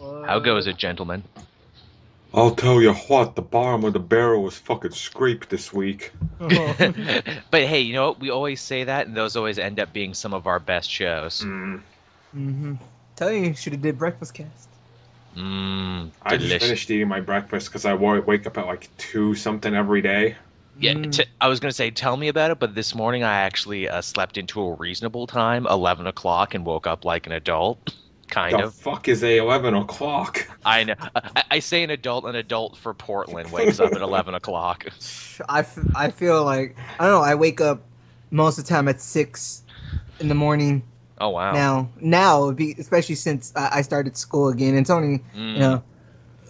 How goes it, gentlemen? I'll tell you what, the bottom of the barrel was fucking scraped this week. But hey, you know what? We always say that, and those always end up being some of our best shows. Mm. Mm-hmm. Telling you, should have did breakfast cast. Mm, I just finished eating my breakfast because I wake up at like 2 something every day. Yeah, I was going to say, tell me about it, but this morning I actually slept into a reasonable time, 11 o'clock, and woke up like an adult. Kind of. The fuck is 11 o'clock? I know. I say an adult for Portland wakes up at 11 o'clock. I feel like, I don't know, I wake up most of the time at 6 in the morning. Oh, wow. Now especially since I started school again. It's only, you know.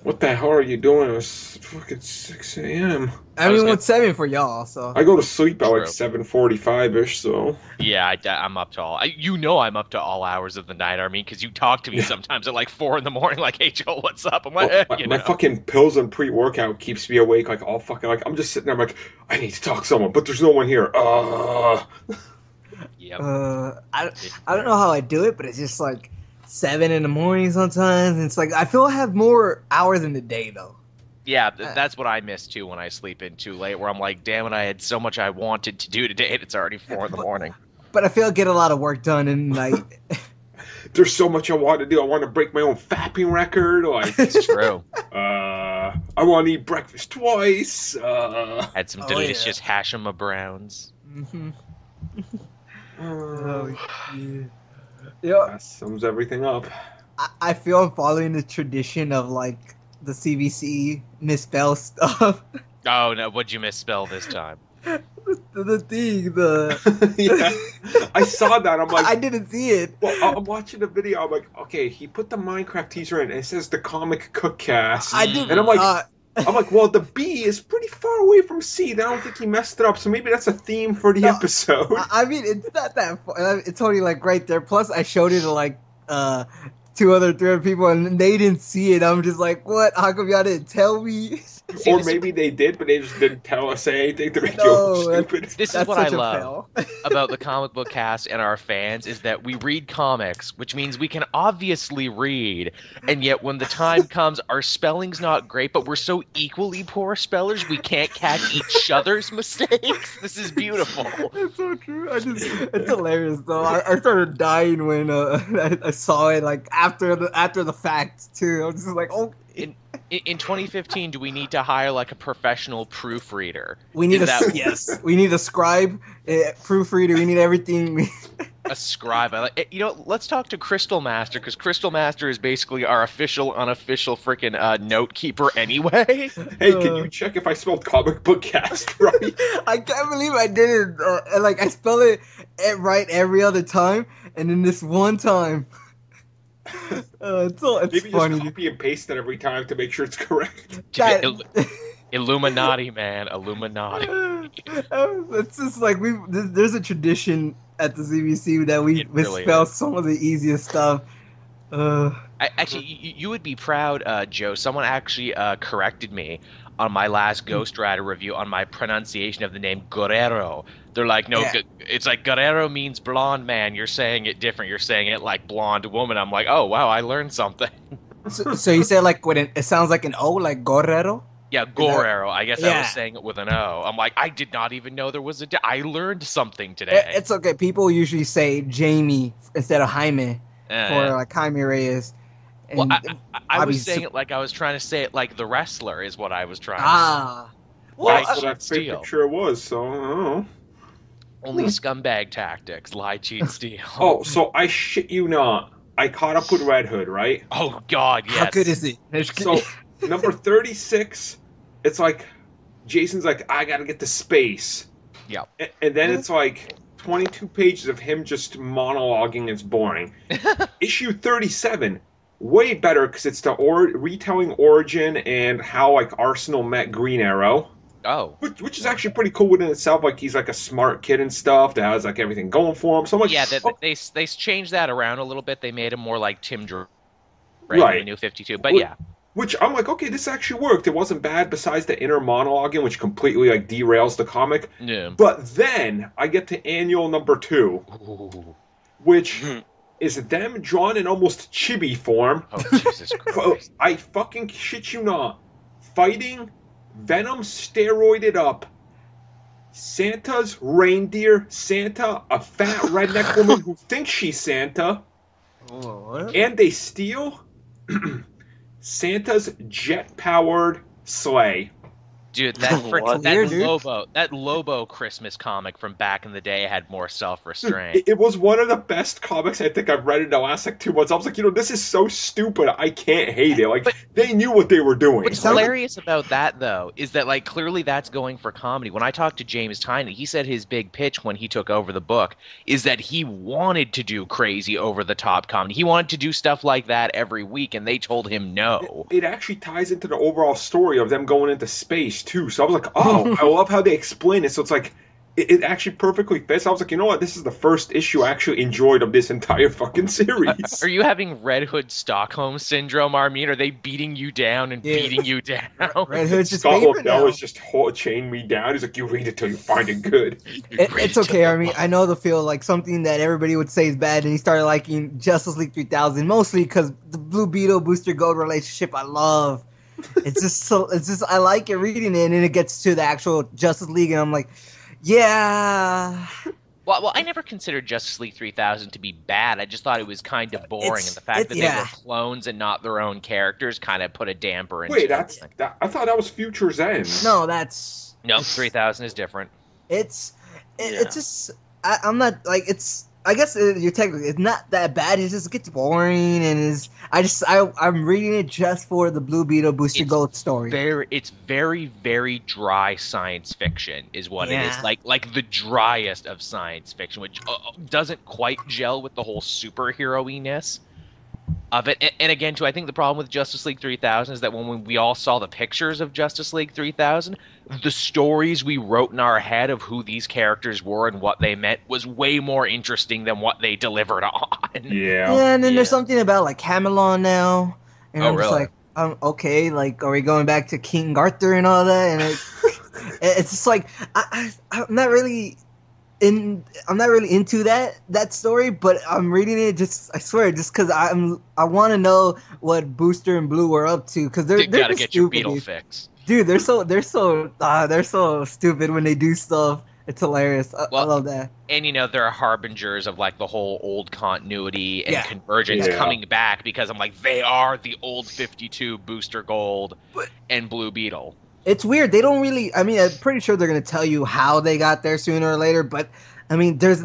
What the hell are you doing? It's fucking 6 a.m. I mean, it's 7 for y'all, so. I go to sleep at like 7:45-ish, so. Yeah, I'm up to all. You know I'm up to all hours of the night, Armin, because you talk to me sometimes at like 4 in the morning, like, hey, Joel, what's up? I'm like, my fucking pills and pre-workout keeps me awake, like, all fucking, like, I'm just sitting there, I'm like, I need to talk to someone, but there's no one here. Yep. I don't know how I do it, but it's just like 7 in the morning sometimes. It's like I feel I have more hours in the day though. Yeah, that's what I miss too when I sleep in too late. Where I'm like, damn it, I had so much I wanted to do today, and it's already 4 in the morning. But I feel I get a lot of work done in like. There's so much I want to do. I want to break my own fapping record. Like it's true. I want to eat breakfast twice. Had some delicious Hashima browns. Mm-hmm. Yeah. Yep. That sums everything up. I feel I'm following the tradition of, like, the CBC misspell stuff. Oh, no, what'd you misspell this time? The thing. I saw that, I'm like... I didn't see it. Well, I'm watching the video, I'm like, okay, he put the Minecraft teaser in, and it says the comic cook cast. I did and I'm like... I'm like, well, the B is pretty far away from C. I don't think he messed it up, so maybe that's a theme for the episode. I mean, it's not that far. It's only, like, right there. Plus, I showed it to, like, 300 people, and they didn't see it. I'm just like, what? How come y'all didn't tell me? Or maybe they did, but they just didn't tell us anything to make you stupid. This is what I love about the comic book cast and our fans is that we read comics, which means we can obviously read, and yet when the time comes, our spelling's not great, but we're so equally poor spellers we can't catch each other's mistakes. This is beautiful. It's so true. It's hilarious though. I started dying when I saw it like after the fact too. I was just like, oh. In 2015, do we need to hire like a professional proofreader? We need yes. We need a scribe, a proofreader. We need everything. A scribe. You know, let's talk to Crystal Master because Crystal Master is basically our official, unofficial freaking note keeper anyway. Hey, can you check if I spelled comic book cast right? I can't believe I didn't. I spell it right every other time, and then this one time. It's maybe funny. Just copy and paste it every time to make sure it's correct. Illuminati, man. Illuminati. It's just like there's a tradition at the CBC that we misspell some of the easiest stuff. Actually, you would be proud, Joe. Someone actually corrected me on my last Ghost Rider review on my pronunciation of the name Guerrero. They're like, no, it's like Guerrero means blonde man. You're saying it different. You're saying it like blonde woman. I'm like, oh, wow, I learned something. So you say like when it sounds like an O, like Guerrero? Yeah, Guerrero. I guess I was saying it with an O. I'm like, I did not even know there was I learned something today. It's okay. People usually say Jamie instead of Jaime for like Jaime Reyes. Well, I was saying it like I was trying to say it like the wrestler is what I was trying to say. Well, that's what I think sure was, so I don't know. Only scumbag tactics, lie, cheat, steal. Oh, so I shit you not. I caught up with Red Hood, right? Oh, God, yes. How good is it? So, number 36, it's like, Jason's like, I gotta get to space. Yeah. And then it's like 22 pages of him just monologuing. It's boring. Issue 37. Way better because it's the retelling origin and how like Arsenal met Green Arrow. Oh, which is actually pretty cool within itself. Like he's like a smart kid and stuff that has like everything going for him. So I'm like, yeah, they changed that around a little bit. They made him more like Tim Drake, right? The New 52, but yeah. Which I'm like, okay, this actually worked. It wasn't bad besides the inner monologue, which completely like derails the comic. Yeah. But then I get to annual number 2, which. is them drawn in almost chibi form. Oh, Jesus Christ. I fucking shit you not. Fighting Venom steroided up. Santa's reindeer, Santa, a fat redneck woman who thinks she's Santa, what? And they steal Santa's jet-powered sleigh. Dude, that Lobo Christmas comic from back in the day had more self-restraint. It was one of the best comics I think I've read in the last like 2 months. I was like, you know, this is so stupid. I can't hate it. Like, but they knew what they were doing. What's hilarious about that, though, is that, like, clearly that's going for comedy. When I talked to James Tynan, he said his big pitch when he took over the book is that he wanted to do crazy over-the-top comedy. He wanted to do stuff like that every week, and they told him no. It actually ties into the overall story of them going into space, too. So I was like, oh, I love how they explain it. So it's like, it actually perfectly fits. I was like, you know what? This is the first issue I actually enjoyed of this entire fucking series. Are you having Red Hood Stockholm Syndrome, Armin? Are they beating you down and beating you down? Red Hood's just Stockholm now is just chain me down. He's like, you read it till you find it good. It's okay, Armin. I know the feel like something that everybody would say is bad, and he started liking Justice League 3000, mostly because the Blue Beetle Booster Gold relationship I love. It's just I like it reading it, and then it gets to the actual Justice League, and I'm like, yeah. Well, I never considered Justice League 3000 to be bad. I just thought it was kind of boring, and the fact that they were clones and not their own characters kind of put a damper into it. Wait, I thought that was Future's End. No, that's... No, 3000 is different. It's just... I'm not, like, it's... I guess you're technically, it's not that bad. It just gets boring, and I'm reading it just for the Blue Beetle Booster Gold story. It's very, very dry science fiction, is what it is. Like the driest of science fiction, which doesn't quite gel with the whole superhero-iness of it. And again, too, I think the problem with Justice League 3000 is that when we all saw the pictures of Justice League 3000, the stories we wrote in our head of who these characters were and what they meant was way more interesting than what they delivered on. Yeah, and then there's something about, like, Camelot now. And I'm just like, okay, like, are we going back to King Arthur and all that? And it's just like, I'm not really... I'm not really into that story, but I'm reading it just, I swear, just because I want to know what Booster and Blue were up to, because they're gotta get your Beetle fix, dude. They're so stupid when they do stuff. It's hilarious. I love that. And, you know, there are harbingers of, like, the whole old continuity and convergence coming back, because I'm like, they are the old 52 Booster Gold and Blue Beetle. It's weird. They don't really... I mean, I'm pretty sure they're going to tell you how they got there sooner or later, but, I mean, there's...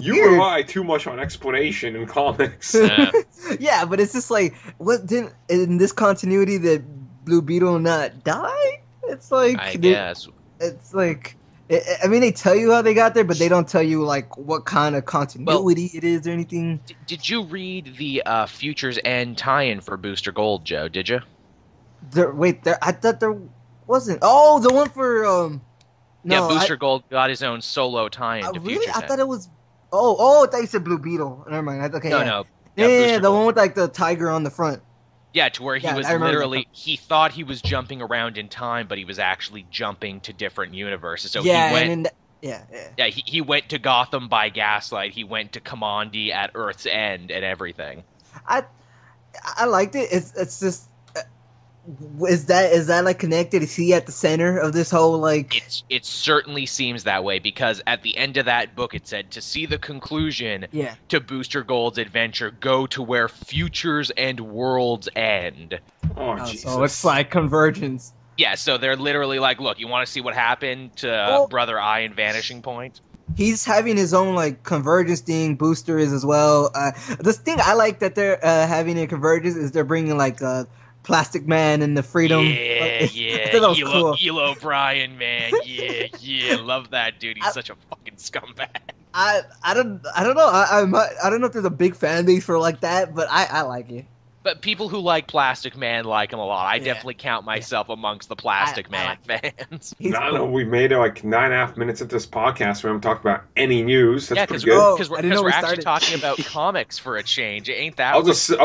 You rely too much on explanation in comics. Yeah, yeah, but it's just like, what didn't... In this continuity, the Blue Beetle not die? It's like... I guess. It's like... I mean, they tell you how they got there, but they don't tell you, like, what kind of continuity it is or anything. Did you read the Future's End tie-in for Booster Gold, Joe? Did you? I thought there wasn't. Oh, the one for Booster Gold got his own solo tie-in to Future. I thought it was. Oh, I thought you said Blue Beetle. Never mind. Okay, no. Yeah, the one with, like, the tiger on the front. Yeah, to where he was literally, he thought he was jumping around in time, but he was actually jumping to different universes. So he went. He went to Gotham by gaslight. He went to Kamandi at Earth's End and everything. I liked it. It's just. Is that like connected? Is he at the center of this whole, like... It certainly seems that way, because at the end of that book it said, to see the conclusion to Booster Gold's adventure, go to where futures and worlds end. Oh, Jesus. So it's like convergence. Yeah, so they're literally like, look, you want to see what happened to Brother Eye and Vanishing Point? He's having his own, like, convergence thing. Booster is as well. This thing I like that they're having a convergence is they're bringing, like, Plastic Man and the Freedom. I thought that was cool. Eel O'Brien, man. Love that dude. He's such a fucking scumbag. I don't know. I don't know if there's a big fan base for, like, that, but I like it. But people who like Plastic Man like him a lot. I definitely count myself amongst the Plastic Man fans. I know we made it like 9.5 minutes into this podcast where I'm talking about any news. That's pretty good. Because we're actually talking about comics for a change. It ain't that. I'll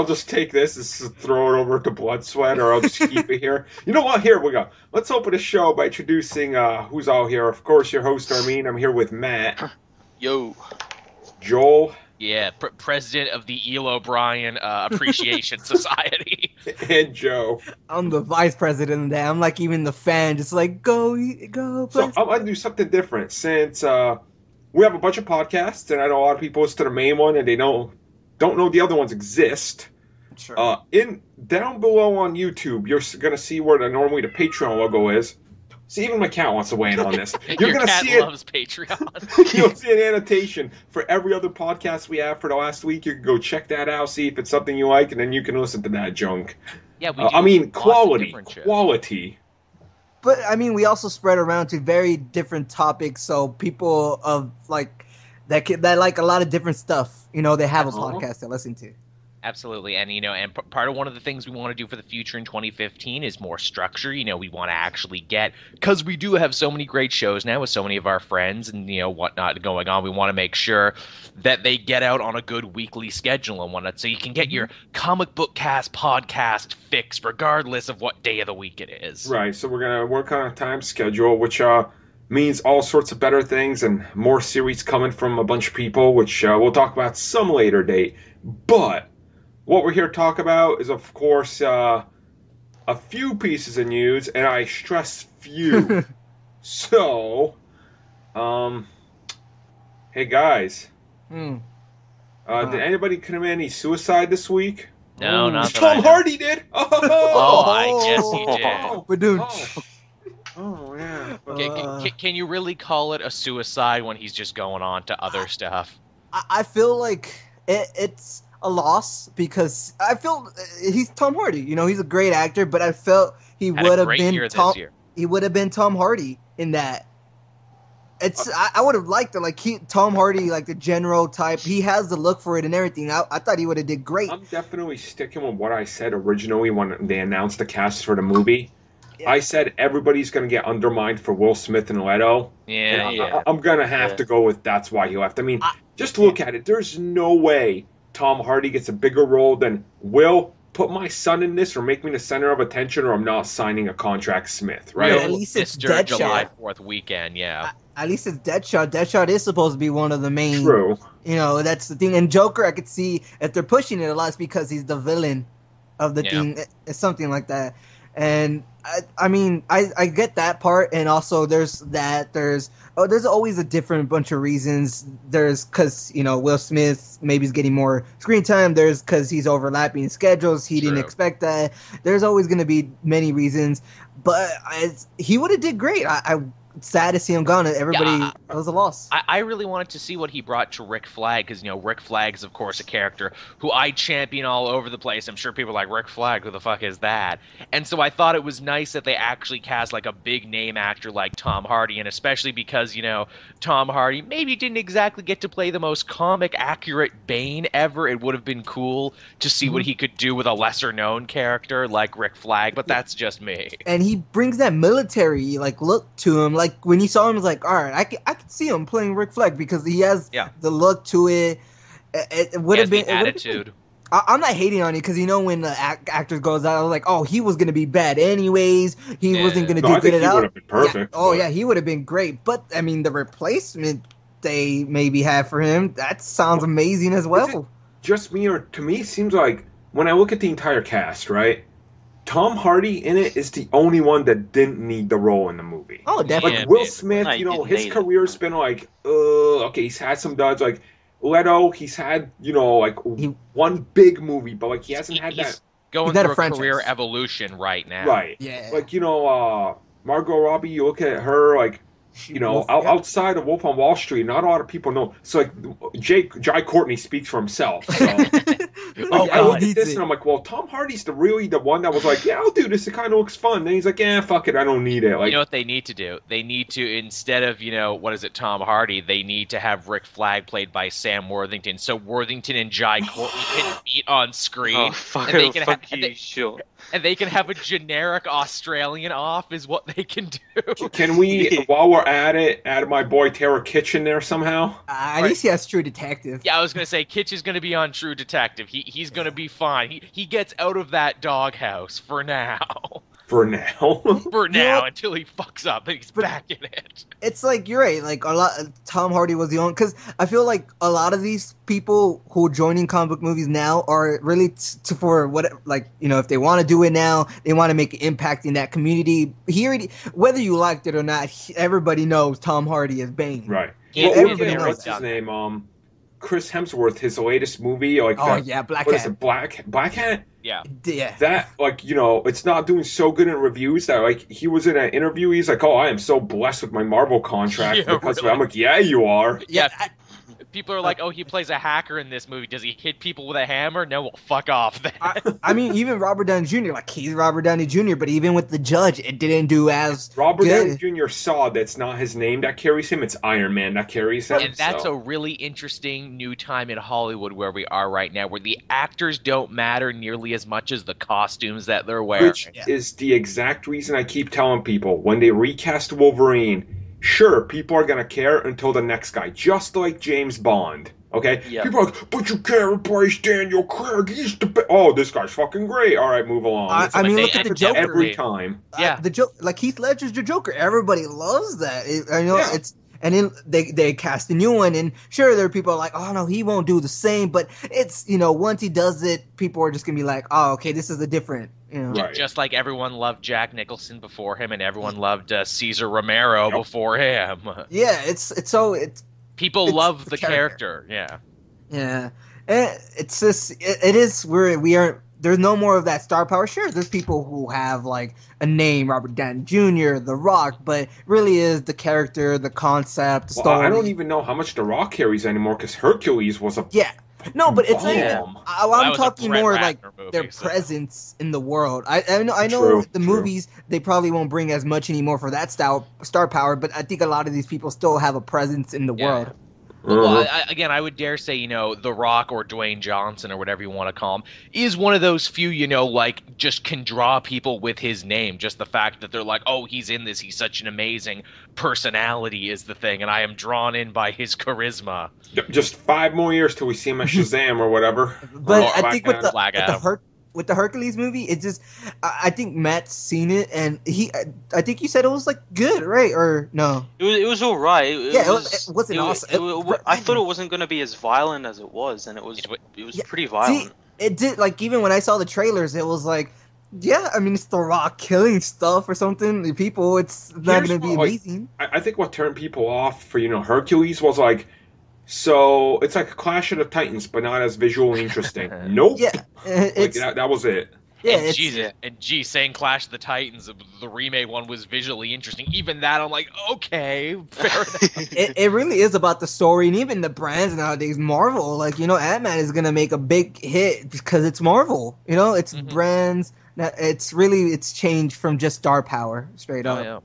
just take this and throw it over to Blood Sweat, or I'll just keep it here. You know what? Here we go. Let's open the show by introducing who's all here. Of course, your host Armin. I'm here with Matt. Yo. Joel. Yeah, president of the Eel O'Brien Appreciation Society. And Joe. I'm the vice president of that. I'm like even the fan, just like, go. So I'm going to do something different. Since we have a bunch of podcasts, and I know a lot of people listen to the main one, and they don't know the other ones exist. Sure. Down below on YouTube, you're going to see where normally the Patreon logo is. See, even my cat wants to weigh in on this. You're going to see it. Loves Patreon. You'll see an annotation for every other podcast we have for the last week. You can go check that out, see if it's something you like, and then you can listen to that junk. Yeah, we do. I mean, quality. But I mean, we also spread around to very different topics, so people of like that like a lot of different stuff. You know, they have a podcast to listen to. Absolutely, and you know, and part of one of the things we want to do for the future in 2015 is more structure. You know, we want to actually get, because we do have so many great shows now with so many of our friends and you know whatnot going on. We want to make sure that they get out on a good weekly schedule and whatnot, so you can get your comic book cast podcast fixed regardless of what day of the week it is. Right. So we're gonna work on a time schedule, which means all sorts of better things and more series coming from a bunch of people, which we'll talk about some later date, but. What we're here to talk about is, of course, a few pieces of news, and I stress few. So, hey guys, did anybody commit any suicide this week? No, not that I know. Tom Hardy did. Oh, I guess he did. But dude. Oh yeah. Can you really call it a suicide when he's just going on to other stuff? I feel like it's a loss, because I feel he's Tom Hardy. You know, he's a great actor, but I felt he would have been Tom Hardy in that. It's I would have liked it, like Tom Hardy, like the general type. He has the look for it and everything. I thought he would have did great. I'm definitely sticking with what I said originally when they announced the cast for the movie. Yeah. I said everybody's going to get undermined for Will Smith and Leto. Yeah, and I'm going to have to go with that's why he left. I mean, just look at it. There's no way Tom Hardy gets a bigger role than Will, put my son in this or make me the center of attention or I'm not signing a contract, Smith, right? Yeah, at least it's Deadshot. July 4th weekend, yeah. At least it's Deadshot. Deadshot is supposed to be one of the main. True. You know, that's the thing. And Joker, I could see if they're pushing it a lot, it's because he's the villain of the thing. It's something like that. And I mean, I get that part, and also there's always a different bunch of reasons. There's because, you know, Will Smith maybe is getting more screen time. There's because he's overlapping schedules. He didn't expect that. There's always going to be many reasons, but he would have did great. Sad to see him gone. Everybody was a loss. I really wanted to see what he brought to Rick Flag, because, you know, Rick Flag's, of course, a character who I champion all over the place. I'm sure people are like, Rick Flag, who the fuck is that? And so I thought it was nice that they actually cast, like, a big-name actor like Tom Hardy, and especially because, you know, Tom Hardy maybe didn't exactly get to play the most comic-accurate Bane ever. It would have been cool to see what he could do with a lesser-known character like Rick Flag, but that's just me. And he brings that military, like, look to him. Like, when you saw him, it was like, all right, I can see him playing Rick Flag because he has the look to it. It would have been attitude. I'm not hating on it, because, you know, when the actor goes out, I was like, oh, he was going to be bad anyways. He wasn't going to do good at all. Perfect. Yeah. Oh, yeah, he would have been great. But, I mean, the replacement they maybe have for him, that sounds amazing as well. Just me, or to me, it seems like when I look at the entire cast, right? Tom Hardy in it is the only one that didn't need the role in the movie. Oh, definitely. Like, Will Smith, you know, his career's been like, okay, he's had some duds. Like, Leto, he's had, you know, like, one big movie, but, like, he hasn't had that. Going through a career evolution right now. Right. Yeah. Like, you know, Margot Robbie, you look at her, like, you know, outside of Wolf on Wall Street, not a lot of people know. So, like, Jai Courtney speaks for himself. So. I look at this and I'm like, well, Tom Hardy's really the one that was like, yeah, I'll do this. It kind of looks fun. Then he's like, yeah, fuck it. I don't need it. Like, you know what they need to do? They need to, instead of, you know, what is it, Tom Hardy, they need to have Rick Flag played by Sam Worthington. So Worthington and Jai Courtney can meet on screen. Oh, fuck, and they can sure. And they can have a generic Australian off is what they can do. Can we, while we're at it, add my boy Tara Kitsch in there somehow? At least he has True Detective. Yeah, I was going to say, Kitsch is going to be on True Detective. He's going to be fine. He gets out of that doghouse for now. For now. For now, yeah. Until he fucks up and he's back in it. It's like, you're right, like, a lot. Tom Hardy was the only... Because I feel like a lot of these people who are joining comic book movies now are really for what... Like, you know, if they want to do it now, they want to make an impact in that community. Here, whether you liked it or not, everybody knows Tom Hardy is Bane. Right. Yeah, well, everybody knows his name. Chris Hemsworth, his latest movie, like Black Hat. Black Hat? Yeah. That, like, you know, it's not doing so good in reviews that, like, he was in an interview, he's like, oh, I am so blessed with my Marvel contract. Yeah, because really? I'm like, yeah, you are. Yeah. People are like, oh, he plays a hacker in this movie. Does he hit people with a hammer? No, well, fuck off then. I mean, even Robert Downey Jr., like, he's Robert Downey Jr., but even with The Judge, it didn't do as good. Robert Downey Jr. saw that's not his name that carries him. It's Iron Man that carries him. And that's a really interesting new time in Hollywood where we are right now, where the actors don't matter nearly as much as the costumes that they're wearing. Which is the exact reason I keep telling people, when they recast Wolverine... Sure, people are going to care until the next guy, just like James Bond, okay? Yep. People are like, but you can't replace Daniel Craig, he's the best. Oh, this guy's fucking great. All right, move along. I mean, look at the Joker. Every time. Yeah. Like Heath Ledger's the Joker. Everybody loves that. It's... And then they cast a new one, and sure, there are people like, oh, no, he won't do the same, but it's, you know, once he does it, people are just going to be like, oh, okay, this is a different, you know. Right. Just like everyone loved Jack Nicholson before him, and everyone loved Cesar Romero before him. Yeah, people love the character. Yeah. Yeah. It's just, it is weird. We aren't. There's no more of that star power. Sure, there's people who have, like, a name, Robert Downey Jr., The Rock, but really is the character, the concept, the story. I don't even know how much The Rock carries anymore, because Hercules was a... Yeah. No, but it's not even... I'm talking more, like, their presence in the world. I know the movies, they probably won't bring as much anymore for that style star power, but I think a lot of these people still have a presence in the world. Well, again, I would dare say, you know, The Rock or Dwayne Johnson or whatever you want to call him is one of those few, you know, like, just can draw people with his name. Just the fact that they're like, oh, he's in this. He's such an amazing personality is the thing, and I am drawn in by his charisma. Just 5 more years till we see him at Shazam or whatever. But I think with the Hercules movie, it just, I think Matt's seen it, and I think you said it was, like, good, right? Or no? It was all right. It wasn't awesome. I thought it wasn't going to be as violent as it was, and it was pretty violent. See, it did, like, even when I saw the trailers, it was like, yeah, I mean, it's The Rock killing stuff or something. The people, it's not going to be amazing. I think what turned people off for, you know, Hercules was, like, so it's like Clash of the Titans, but not as visually interesting. Nope. Yeah, like that was it. Yeah, saying Clash of the Titans, the remake one was visually interesting. Even that, I'm like, okay, fair enough. It really is about the story, and even the brands nowadays. Marvel, like, you know, Ant-Man is gonna make a big hit because it's Marvel. You know, it's brands. It's changed from just star power straight up.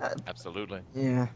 Yeah. Absolutely. Yeah.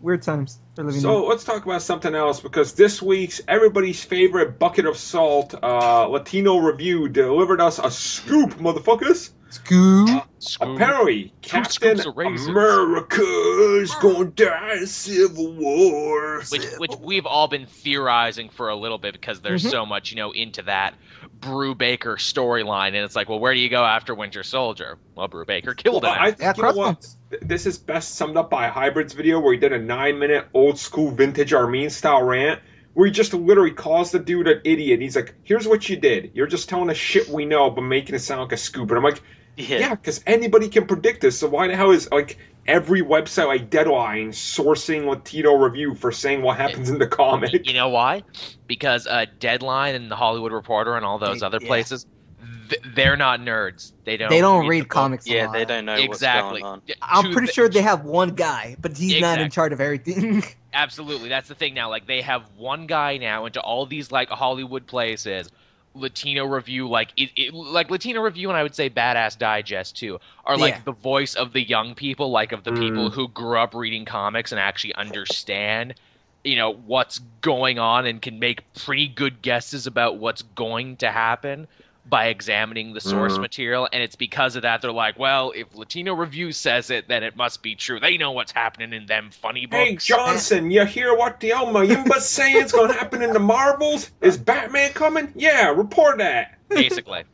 Weird times. So let's talk about something else, because this week's everybody's favorite bucket of salt, Latino Review, delivered us a scoop, motherfuckers. Scoop. Apparently, Captain America's gonna die in Civil War. Which we've all been theorizing for a little bit, because there's so much, you know, into that Brubaker storyline, and it's like, well, where do you go after Winter Soldier? Well, Brubaker killed him. This is best summed up by Hybrid's video, where he did a 9-minute old-school vintage Armin-style rant where he just literally calls the dude an idiot. He's like, here's what you did. You're just telling us shit we know but making it sound like a scoop. And I'm like, yeah, because anybody can predict this. So why the hell is, like, every website like Deadline sourcing Latino Review for saying what happens in the comic? You know why? Because Deadline and the Hollywood Reporter and all those other places – they're not nerds. They don't read comics. Yeah, they don't know exactly what's going on. I'm pretty sure they have one guy, but he's not in charge of everything. Absolutely, that's the thing now. Like, they have one guy now into all these, like, Hollywood places. Latino Review, like Latino Review, and I would say Badass Digest too, are like the voice of the young people, like of the people who grew up reading comics and actually understand, you know, what's going on and can make pretty good guesses about what's going to happen. by examining the source material, and it's because of that they're like, well, if Latino Review says it, then it must be true. They know what's happening in them funny books. Hey, Johnson, you hear what the Elma Yumba's saying's gonna happen in the Marvels? Is Batman coming? Yeah, report that. Basically.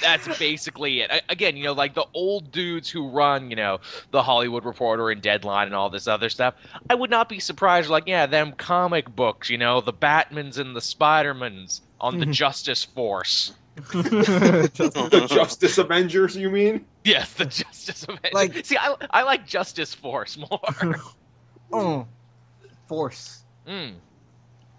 That's basically it. Again, you know, like the old dudes who run, you know, the Hollywood Reporter and Deadline and all this other stuff, I would not be surprised, like, yeah, them comic books, you know, the Batmans and the Spidermans on the Justice Force. The Justice Avengers, you mean? Yes, the Justice Avengers. Like, see, I like Justice Force more. Force.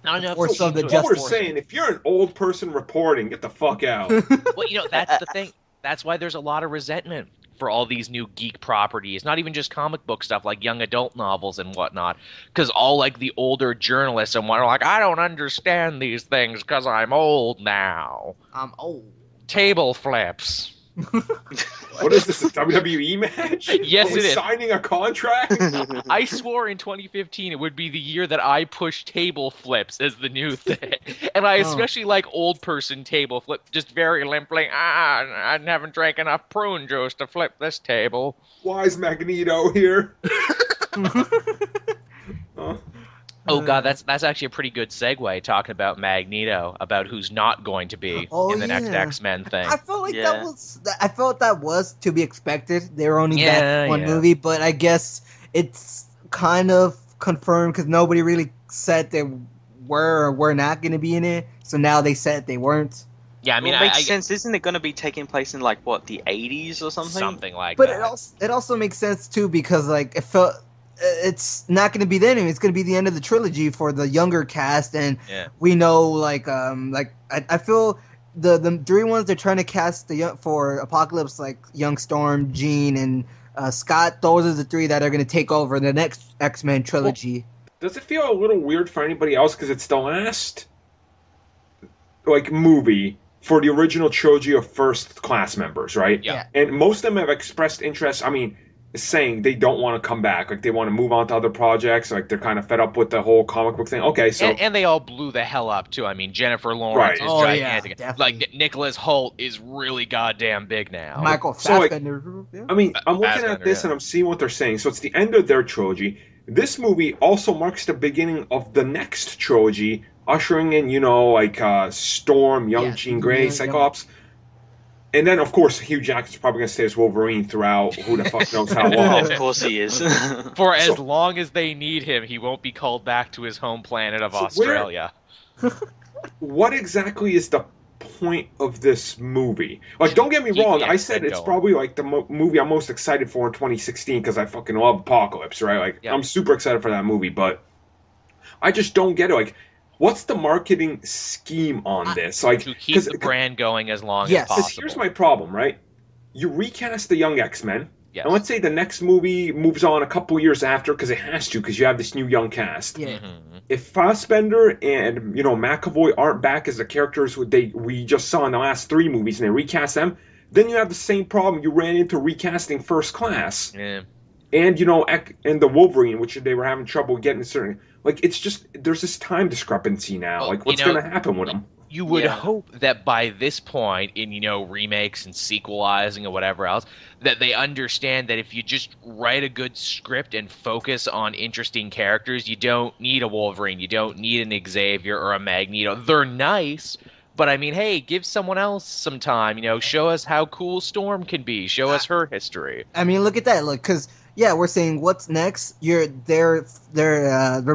We're saying if you're an old person reporting, get the fuck out. Well, you know, that's the thing. That's why there's a lot of resentment for all these new geek properties, not even just comic book stuff, like young adult novels and whatnot, because all like the older journalists and what are like, I don't understand these things because I'm old now. I'm old. Table flips. What is this, a WWE match? Yes, it is. Signing a contract? I swore in 2015 it would be the year that I pushed table flips as the new thing. And I especially like old person table flip, just very limply. I haven't drank enough prune juice to flip this table. Why is Magneto here? Oh, God, that's actually a pretty good segue, talking about Magneto, about who's not going to be in the next X-Men thing. I felt like that was to be expected. They were only back one movie, but I guess it's kind of confirmed because nobody really said they were or were not going to be in it. So now they said they weren't. Yeah, I mean, well, it makes sense. Isn't it going to be taking place in, like, what, the 80s or something? Something like that. But it also makes sense, too, because, like, it felt... It's not going to be the ending. It's going to be the end of the trilogy for the younger cast, and we know, like I feel the three ones they're trying to cast for Apocalypse, like Young Storm, Jean, and Scott. Those are the three that are going to take over the next X-Men trilogy. Well, does it feel a little weird for anybody else because it's the last like movie for the original trilogy of first class members, right? Yeah, and most of them have expressed interest. I mean, saying they don't want to come back, like they want to move on to other projects, like they're kind of fed up with the whole comic book thing. Okay, so and they all blew the hell up too. I mean, Jennifer Lawrence is gigantic. Like Nicholas Hoult is really goddamn big now. Michael Fassbender. So, like, I mean, I'm looking at this and I'm seeing what they're saying. So it's the end of their trilogy. This movie also marks the beginning of the next trilogy, ushering in, you know, like Storm, Young Jean Grey, Cyclops. And then, of course, Hugh Jackman's probably going to stay as Wolverine throughout. Who the fuck knows how long? Of course he is. For as long as they need him, he won't be called back to his home planet of Australia. What exactly is the point of this movie? Like, don't get me wrong. I said it's probably, like, the movie I'm most excited for in 2016 because I fucking love Apocalypse, right? Like, I'm super excited for that movie, but I just don't get it. Like... What's the marketing scheme on this? Like, to keep the brand going as long as possible. Yes, here's my problem, right? You recast the young X-Men, and let's say the next movie moves on a couple years after because it has to because you have this new young cast. Yeah. Mm-hmm. If Fassbender and, you know, McAvoy aren't back as the characters we just saw in the last three movies and they recast them, then you have the same problem you ran into recasting First Class. Yeah. And, you know, and the Wolverine, which they were having trouble getting certain... Like, it's just, there's this time discrepancy now. Well, like, what's going to happen with them? You would hope that by this point in, you know, remakes and sequelizing or whatever else, that they understand that if you just write a good script and focus on interesting characters, you don't need a Wolverine. You don't need an Xavier or a Magneto. They're nice, but I mean, hey, give someone else some time. You know, show us how cool Storm can be. Show us her history. I mean, look at that. Look, because... Yeah, we're saying what's next. They're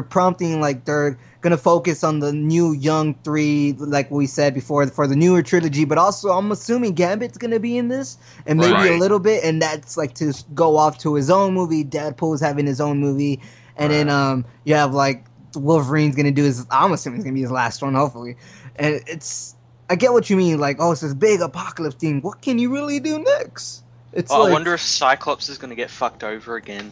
prompting like they're gonna focus on the new young three, like we said before, for the newer trilogy. But also, I'm assuming Gambit's gonna be in this, and maybe a little bit, and that's like to go off to his own movie. Deadpool's having his own movie, and then you have like Wolverine's gonna do his. I'm assuming it's gonna be his last one, hopefully. And it's I get what you mean, like it's this big apocalypse thing. What can you really do next? I wonder if Cyclops is going to get fucked over again.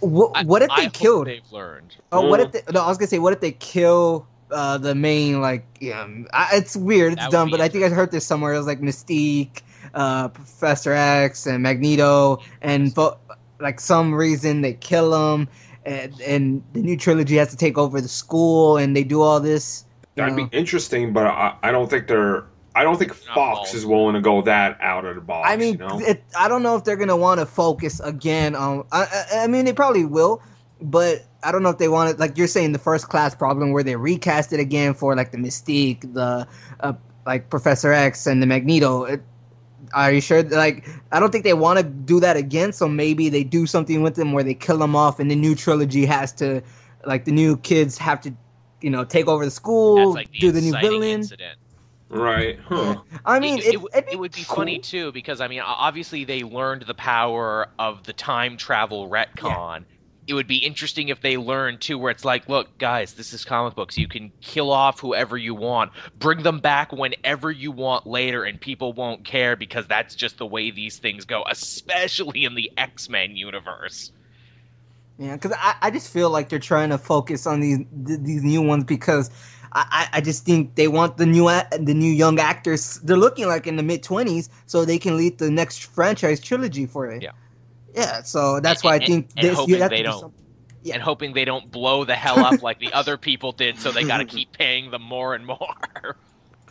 What if they killed? They've learned. I was going to say, what if they kill the main? Like, it's weird, it's dumb, but I think I heard this somewhere. It was like Mystique, Professor X, and Magneto, and like some reason they kill them, and the new trilogy has to take over the school, and they do all this. That'd be interesting, but I don't think they're. I don't think Fox is willing to go that out of the box. I mean, you know? I don't know if they're going to want to focus again on... I mean, they probably will, but I don't know if they want to... Like, you're saying the First Class problem where they recast it again for, like, the Mystique, the, like, Professor X and the Magneto. Are you sure? Like, I don't think they want to do that again, so maybe they do something with them where they kill them off and the new trilogy has to... Like, the new kids have to, you know, take over the school, do the new villain. Incident. Right. Huh. I mean, it would be cool. Funny, too, because, I mean, obviously they learned the power of the time travel retcon. Yeah. It would be interesting if they learned, too, where it's like, look, guys, this is comic books. You can kill off whoever you want. Bring them back whenever you want later, and people won't care because that's just the way these things go, especially in the X-Men universe. Yeah, because I just feel like they're trying to focus on these new ones because I just think they want the new young actors. They're looking like in the mid-20s, so they can lead the next franchise trilogy for it. Yeah. So that's why I think and hoping they don't blow the hell up like the other people did, so they got to keep paying them more and more.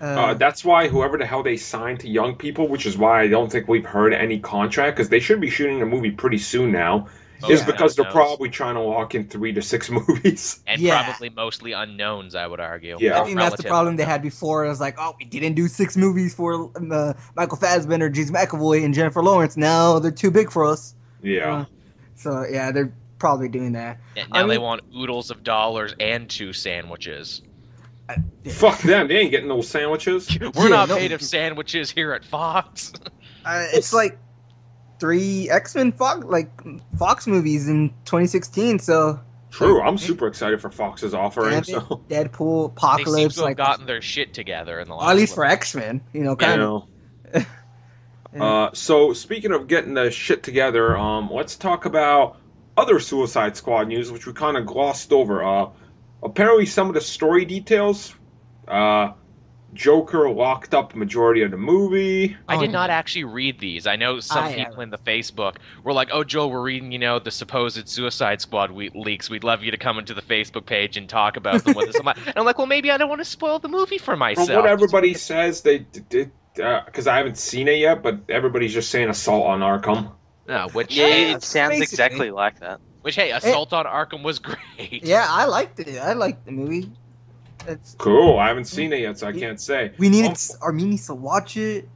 That's why whoever the hell they signed to young people, which is why I don't think we've heard any contract, because they should be shooting a movie pretty soon now. Because they're probably trying to lock in 3 to 6 movies. And probably mostly unknowns, I would argue. Yeah. I think that's the problem they had before. It was like, oh, we didn't do 6 movies for Michael Fassbender, James McAvoy, and Jennifer Lawrence. Now they're too big for us. Yeah. So, yeah, they're probably doing that. And now they want oodles of dollars and 2 sandwiches. Fuck them. They ain't getting no sandwiches. We're not made of sandwiches here at Fox. It's like... 3 X-Men Fox movies in 2016, so... True, I'm super excited for Fox's offering, so... Deadpool, Apocalypse... They seem to have gotten their shit together in the last... At least for X-Men, you know, kind of. Yeah. So, speaking of getting the shit together, let's talk about other Suicide Squad news, which we kind of glossed over. Apparently, some of the story details... Joker locked up majority of the movie. I did not actually read these. I know some people in the Facebook were like, oh, Joel, we're reading, you know, the supposed Suicide Squad leaks. We'd love you to come into the Facebook page and talk about them with us. And I'm like, well, maybe I don't want to spoil the movie for myself. Well, what everybody says, they did, because I haven't seen it yet, but everybody's just saying Assault on Arkham. No, which it sounds exactly like that. Which, hey, Assault on Arkham was great. Yeah, I liked it. I liked the movie. It's cool. I haven't seen it yet, so I can't say. We need Armenians to watch it.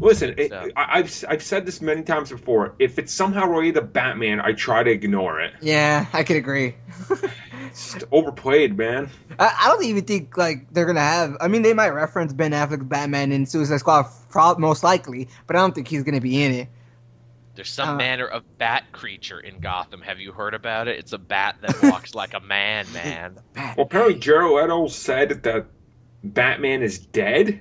Listen, I've said this many times before. If it's somehow related to Batman, I try to ignore it. Yeah, I could agree. It's just overplayed, man. I don't even think they're gonna have. I mean, they might reference Ben Affleck's Batman in Suicide Squad, most likely, but I don't think he's gonna be in it. There's some manner of bat creature in Gotham. Have you heard about it? It's a bat that walks like a man, man. Well, apparently Jared Leto said that Batman is dead.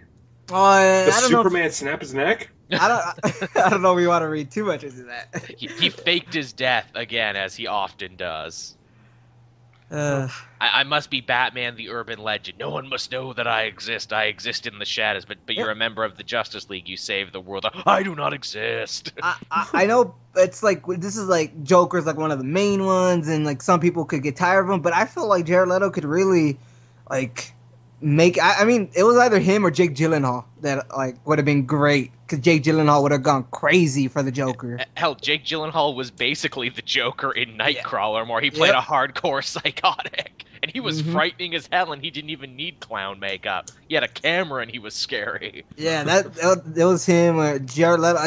Superman snapped his neck? I don't know if we want to read too much into that. He faked his death again, as he often does. I must be Batman, the urban legend. No one must know that I exist. I exist in the shadows. But you're a member of the Justice League. You save the world. I do not exist. I know it's like this is like Joker's like one of the main ones, and like some people could get tired of him. But I feel like Jared Leto could really like make. I mean, it was either him or Jake Gyllenhaal that like would have been great because Jake Gyllenhaal would have gone crazy for the Joker. Hell, Jake Gyllenhaal was basically the Joker in Nightcrawler, where he played a hardcore psychotic. And he was frightening as hell, and he didn't even need clown makeup. He had a camera, and he was scary. Yeah, that was him. Jared Leto.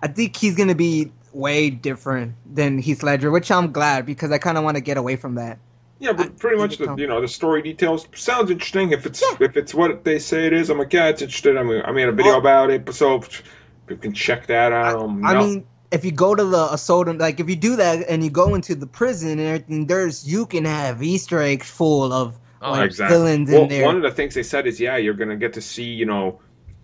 I think he's going to be way different than Heath Ledger, which I'm glad, because I kind of want to get away from that. Yeah, but pretty much the story details sounds interesting. If it's what they say it is, I'm like, yeah, it's interesting. I made a video about it, so you can check that out. I mean, if you go to the assault, like if you do that and you go into the prison and everything, you can have Easter eggs full of villains in there. One of the things they said is, yeah, you're gonna get to see,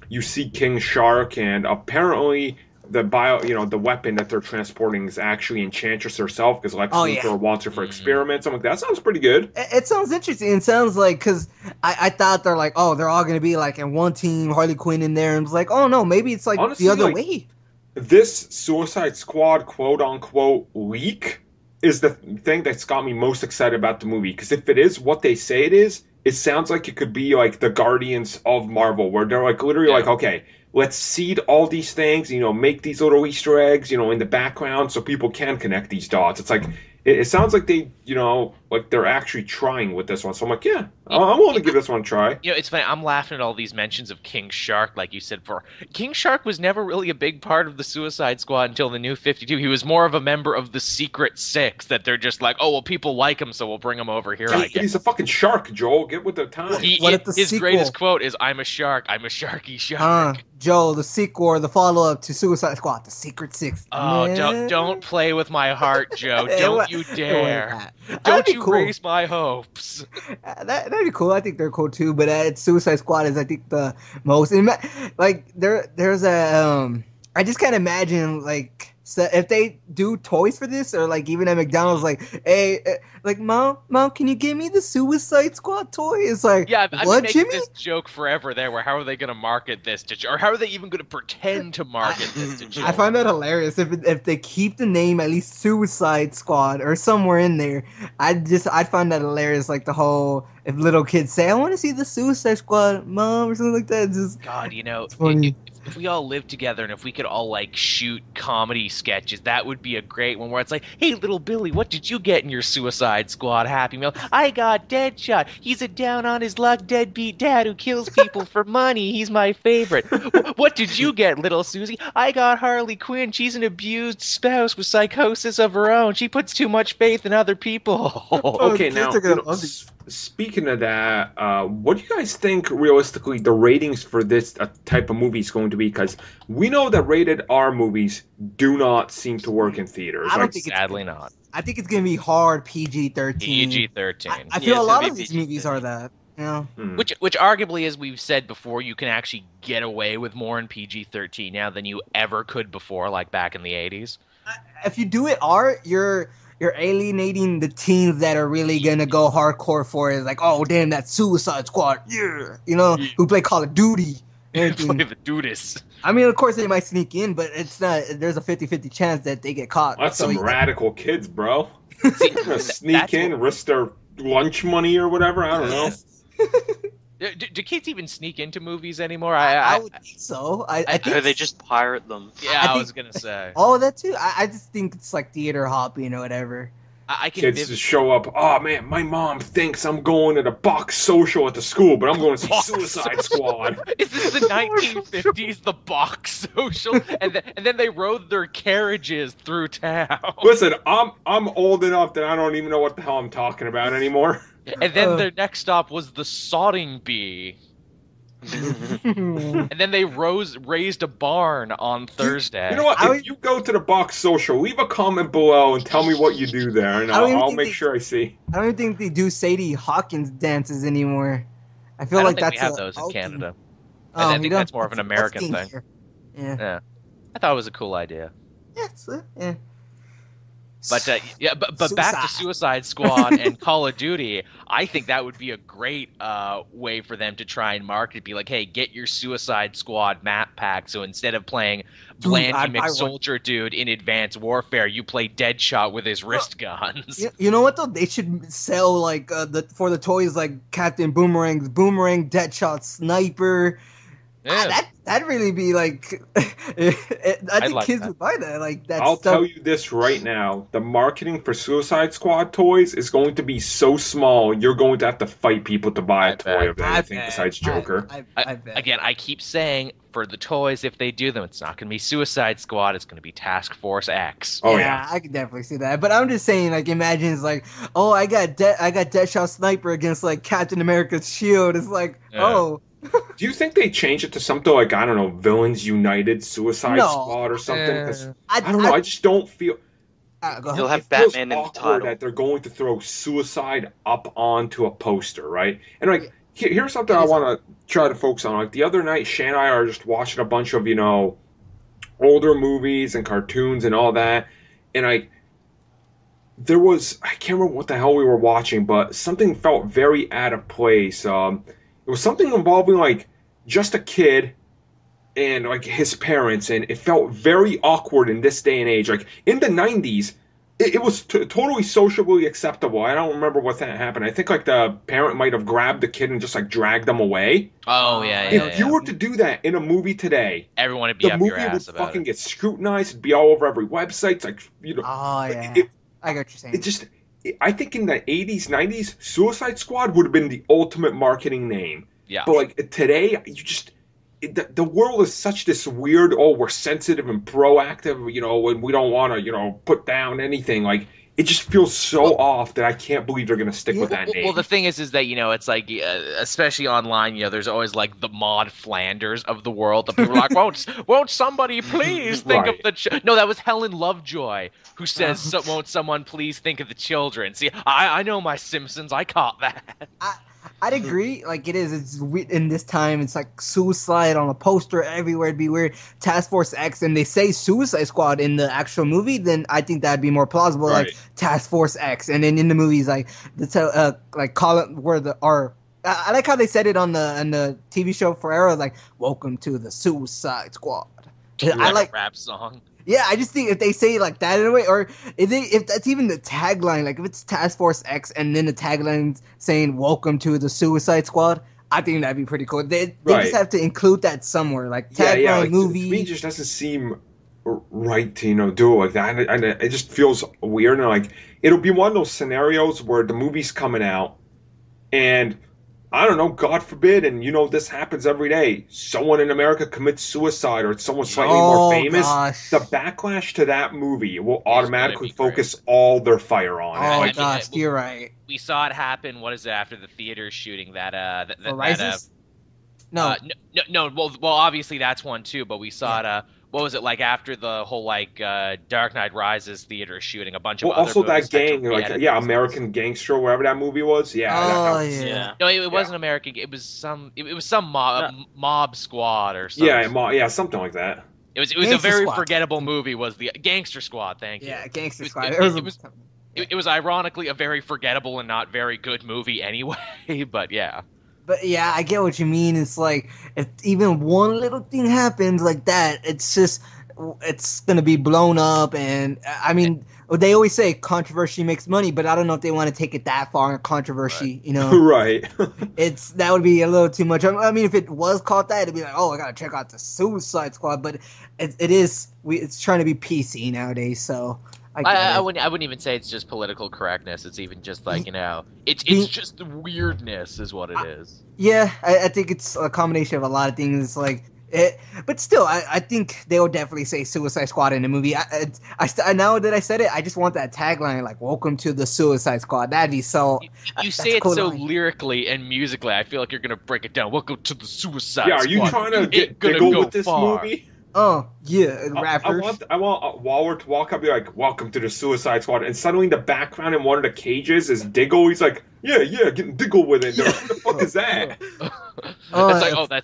you see King Shark, and apparently the weapon that they're transporting is actually Enchantress herself, because Lex Luthor wants her for experiments. I'm like, that sounds pretty good. It sounds interesting. It sounds like, because I thought they're like, oh, they're all going to be like in one team, Harley Quinn in there. And it's like, oh, no, maybe it's like honestly, the other way. This Suicide Squad quote-unquote leak is the thing that's got me most excited about the movie, because if it is what they say it is, it sounds like it could be like the Guardians of Marvel, where they're like literally like, okay, let's seed all these things, you know, make these little Easter eggs, you know, in the background so people can connect these dots. It's like, it sounds like they, you know, like they're actually trying with this one. So I'm like, yeah, I'm willing to give this one a try. You know, it's funny. I'm laughing at all these mentions of King Shark, like you said before. King Shark was never really a big part of the Suicide Squad until the New 52. He was more of a member of the Secret Six that they're just like, oh, well, people like him, so we'll bring him over here. He's a fucking shark, Joel. Get with the time. His greatest quote is, I'm a shark. I'm a sharky shark. Joel, the sequel or the follow-up to Suicide Squad, the Secret Six. Oh, don't play with my heart, Joe. Don't you dare. Don't you raise my hopes. That'd be cool. I think they're cool, too. But Suicide Squad is, I think, the most. Like, there's a I just can't imagine, like, so if they do toys for this, or like even at McDonald's, like, hey, like, mom, can you give me the Suicide Squad toy? It's like, yeah, I've been making this joke forever there. Where how are they going to market this to, or how are they even going to pretend to market this to children? I find that hilarious. If they keep the name at least Suicide Squad or somewhere in there, I'd find that hilarious. Like the whole, if little kids say, I want to see the Suicide Squad, mom, or something like that. It's just, God, you know. It's funny. If we all lived together and if we could all, like, shoot comedy sketches, that would be a great one where it's like, hey, little Billy, what did you get in your Suicide Squad Happy Meal? I got Deadshot. He's a down-on-his-luck deadbeat dad who kills people for money. He's my favorite. What did you get, little Susie? I got Harley Quinn. She's an abused spouse with psychosis of her own. She puts too much faith in other people. Okay, now, speaking of that, what do you guys think, realistically, the ratings for this type of movie is going to be, because we know that rated R movies do not seem to work in theaters. Sadly not. I think it's going to be hard PG-13. PG-13. I feel a lot of these movies are that. Yeah. Which arguably, as we've said before, you can actually get away with more in PG-13 now than you ever could before, like back in the 80s. If you do it R, you're alienating the teens that are really going to go hardcore for it. Like, oh, damn, that Suicide Squad. Yeah. You know, who play Call of Duty. Play the Dudes. I mean, of course, they might sneak in, but it's not. There's a 50-50 chance that they get caught. That's some radical kids, bro. Sneak in, risk their lunch money or whatever. I don't know. Do kids even sneak into movies anymore? I would think so. I think or they just pirate them. Yeah, I was going to say. Oh, that too. I just think it's like theater hopping or whatever. Kids just show up. Oh, man, my mom thinks I'm going to the box social at the school, but I'm going to see Suicide Squad. Is this the 1950s, the box social? And then they rode their carriages through town. Listen, I'm old enough that I don't even know what the hell I'm talking about anymore. And then their next stop was the Sodding Bee. And then they raised a barn on Thursday. You know what? If you go to the box social, leave a comment below and tell me what you do there, and I'll make sure I see. I don't even think they do Sadie Hawkins dances anymore. I feel like that's have those in Canada. I think that's more of an American thing. Yeah. I thought it was a cool idea. Yeah. But but back to Suicide Squad and Call of Duty, I think that would be a great way for them to try and market it. Be like, hey, get your Suicide Squad map pack. So instead of playing Blandy McSoldier Dude in Advanced Warfare, you play Deadshot with his wrist guns. You know what though? They should sell like for the toys like Captain Boomerang's Boomerang, Deadshot, Sniper. Yeah. That'd really be like, I think kids would buy that. Like that. I'll tell you this right now: the marketing for Suicide Squad toys is going to be so small. You're going to have to fight people to buy a toy of anything besides Joker. I bet. Again, I keep saying for the toys, if they do them, it's not going to be Suicide Squad. It's going to be Task Force X. Oh yeah, I can definitely see that. But I'm just saying, like, imagine it's like, oh, I got Deadshot Sniper against like Captain America's shield. It's like, Do you think they change it to something like, I don't know, Villains United, Suicide Squad or something? I don't know. I just don't feel... You'll have Batman in the title. That they're going to throw Suicide up onto a poster, right? And like, here's something I want to try to focus on. Like the other night, Shan and I are just watching a bunch of, you know, older movies and cartoons and all that. And I can't remember what the hell we were watching, but something felt very out of place. It was something involving, like, just a kid and, like, his parents, and it felt very awkward in this day and age. Like, in the 90s, It was totally socially acceptable. I don't remember what that happened. I think like the parent might have grabbed the kid and just like dragged them away. Oh yeah. If you were to do that in a movie today, everyone would be up your ass about it. The movie would fucking get scrutinized. It'd be all over every website. It's like, you know. Oh yeah. I get what you're saying. It just, I think in the 80s, 90s, Suicide Squad would have been the ultimate marketing name. Yeah. But like today, you just. The world is such this weird, oh, we're sensitive and proactive, you know, and we don't want to, you know, put down anything. Like, it just feels so off that I can't believe they're going to stick with that name. Well, the thing is that, you know, it's like, especially online, you know, there's always like the Maud Flanders of the world. The people are like, won't somebody please think of the children? No, that was Helen Lovejoy who says, won't someone please think of the children? See, I know my Simpsons. I caught that. I'd agree. Like, it is. It's in this time, it's like suicide on a poster everywhere. It'd be weird. Task Force X, and they say Suicide Squad in the actual movie, then I think that'd be more plausible. Right. Like, Task Force X. And then in the movies, like, call it where the R. I like how they said it on the TV show Ferrero, like, welcome to the Suicide Squad. I like rap song. Yeah, I just think if they say like that in a way, or if that's even the tagline, like if it's Task Force X and then the tagline saying "Welcome to the Suicide Squad," I think that'd be pretty cool. They just have to include that somewhere, like tagline like, movie. To me, it just doesn't seem right to do it like that. And it just feels weird, and like it'll be one of those scenarios where the movie's coming out, and I don't know, God forbid, and you know this happens every day. Someone in America commits suicide, or it's someone slightly more famous. Gosh. The backlash to that movie will automatically focus all their fire on it. Oh, like, gosh, you're right. We saw it happen, what is it, after the theater shooting that... No. Well, obviously that's one too, but we saw it... What was it like after the whole like Dark Knight Rises theater shooting? A bunch of also movies that gang, American Gangster, whatever that movie was. Yeah, No, it wasn't American. It was some. It was some mob squad or something. Yeah, something like that. It was Gangster a very squad. Forgettable movie. Was the Gangster Squad? Thank you. Yeah, Gangster Squad. It was ironically a very forgettable and not very good movie anyway. But yeah. But yeah, I get what you mean. It's like if even one little thing happens like that, it's just it's gonna be blown up. And I mean, they always say controversy makes money, but I don't know if they want to take it that far in controversy. Right. You know, right? It's that would be a little too much. I mean, if it was called that, it'd be like, oh, I gotta check out the Suicide Squad. But it's trying to be PC nowadays, so. I wouldn't even say it's just political correctness. It's even just like, you know, it's just the weirdness is what it is. Yeah, I think it's a combination of a lot of things. Like, but still, I think they'll definitely say Suicide Squad in the movie. Now that I said it, I just want that tagline like "Welcome to the Suicide Squad." That'd be so. You say it so lyrically and musically. I feel like you're gonna break it down. Welcome to the Suicide Squad. Yeah, are you trying to get Diggle with this movie? Oh, yeah, rappers. I want Walter to walk up and be like, welcome to the Suicide Squad. And suddenly the background in one of the cages is Diggle. He's like, yeah, getting Diggle with it. Yeah. What the fuck is that?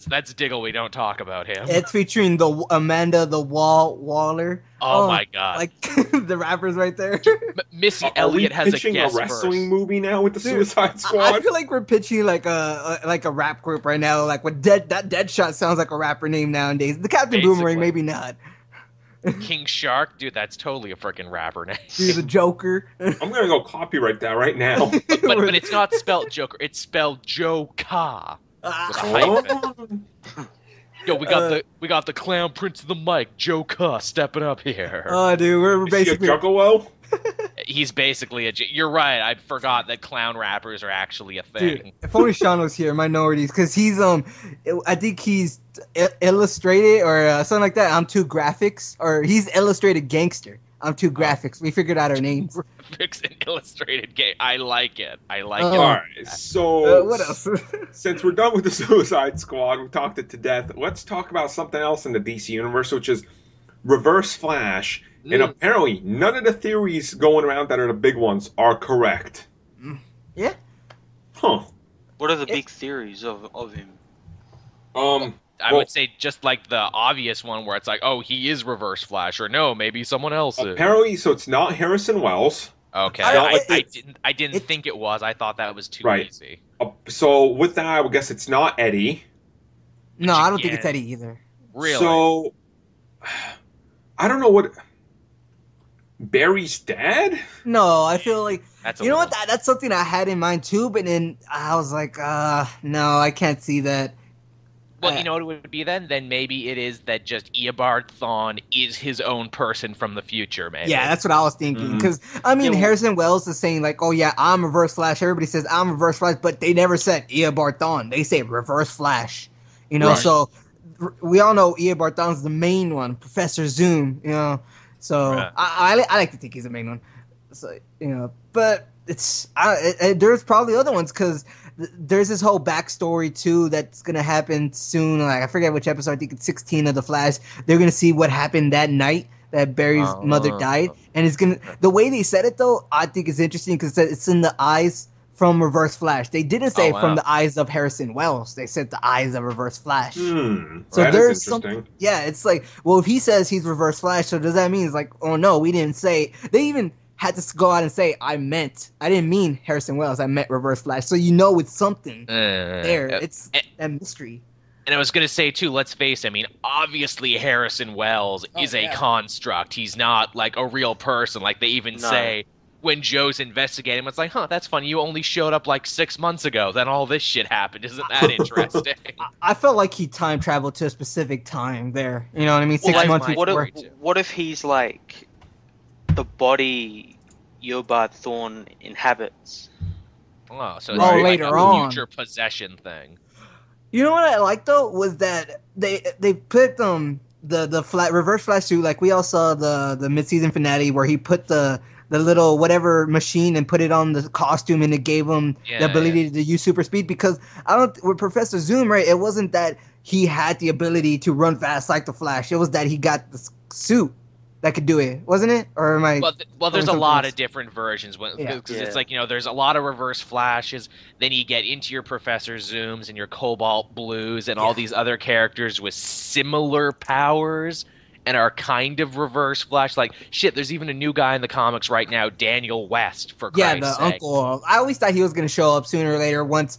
That's Diggle. We don't talk about him. It's featuring the Amanda the Waller. Oh, my God. Like, the rappers right there. Missy Elliott has a guest a wrestling verse. Movie now with the Suicide Squad? I feel like we're pitching like a rap group right now. Like what that Deadshot sounds like a rapper name nowadays. The Captain Basically. Boomerang, maybe not. King Shark? Dude, that's totally a freaking rapper name. He's a Joker. I'm going to go copyright that right now. but it's not spelled Joker. It's spelled Joker. Yo, we got the clown prince of the mic, Joker, stepping up here. Oh, dude, we're basically... Is he a juggalo? He's basically a... You're right, I forgot that clown rappers are actually a thing. Dude, if only Sean was here, minorities, because he's, I think he's illustrated or something like that. I'm too graphics, or he's illustrated gangster. I'm too graphics. We figured out our names. Graphics and illustrated game. I like it. I like it. All right. So what else? Since we're done with the Suicide Squad, we talked it to death. Let's talk about something else in the DC universe, which is Reverse Flash. Mm. And apparently, none of the theories going around that are the big ones are correct. Yeah. Huh. What are the big theories of him? I would say just like the obvious one where it's like, oh, he is Reverse Flash, or no, maybe someone else is. Apparently, so it's not Harrison Wells. Okay, I didn't think it was. I thought that was too easy. So with that, I would guess it's not Eddie. No, I don't think it's Eddie either. Really? So I don't know what. Barry's dad? No, I feel like you know what? That's something I had in mind too, but then I was like, no, I can't see that. Well, you know what it would be then? Then maybe it is that just Eobard Thawne is his own person from the future, man. Yeah, that's what I was thinking. Because, I mean, Harrison Wells is saying, like, oh, yeah, I'm Reverse Flash. Everybody says I'm Reverse Flash, but they never said Eobard Thawne. They say Reverse Flash. You know, right. So we all know Eobard Thawne's the main one, Professor Zoom, you know. So right. I like to think he's the main one. So, you know, but it's there's probably other ones because there's this whole backstory too that's gonna happen soon. Like I forget which episode. I think it's 16 of the Flash. They're gonna see what happened that night that Barry's mother died, and it's gonna the way they said it though. I think is interesting because it's in the eyes from Reverse Flash. They didn't say from the eyes of Harrison Wells. They said the eyes of Reverse Flash. So that there's something. Yeah, it's like well, if he says he's Reverse Flash, so does that mean it's like oh no, we didn't say they even. Had to go out and say, I didn't mean Harrison Wells. I meant Reverse Flash. So you know it's something there. It's a mystery. And I was going to say, too, let's face it. I mean, obviously Harrison Wells is a construct. He's not, like, a real person. Like, they even say when Joe's investigating him, it's like, huh, that's funny. You only showed up, like, 6 months ago. Then all this shit happened. Isn't that interesting? I felt like he time traveled to a specific time there. You know what I mean? 6 months before. What if he's, like... the body Eobard Thawne inhabits. Oh, so it's later on. Future possession thing. You know what I liked though was that they put the Reverse Flash suit, like we all saw the mid-season finale where he put the little whatever machine and put it on the costume and it gave him the ability to use super speed because with Professor Zoom, right, it wasn't that he had the ability to run fast like the Flash. It was that he got the suit. That could do it, wasn't it? Or am I? Well, there's a lot of different versions. Because it's like, you know, there's a lot of Reverse Flashes. Then you get into your Professor Zooms and your Cobalt Blues and all these other characters with similar powers and are kind of Reverse Flash. Like, shit, there's even a new guy in the comics right now, Daniel West, for Christ's sake. Yeah, the uncle. I always thought he was going to show up sooner or later once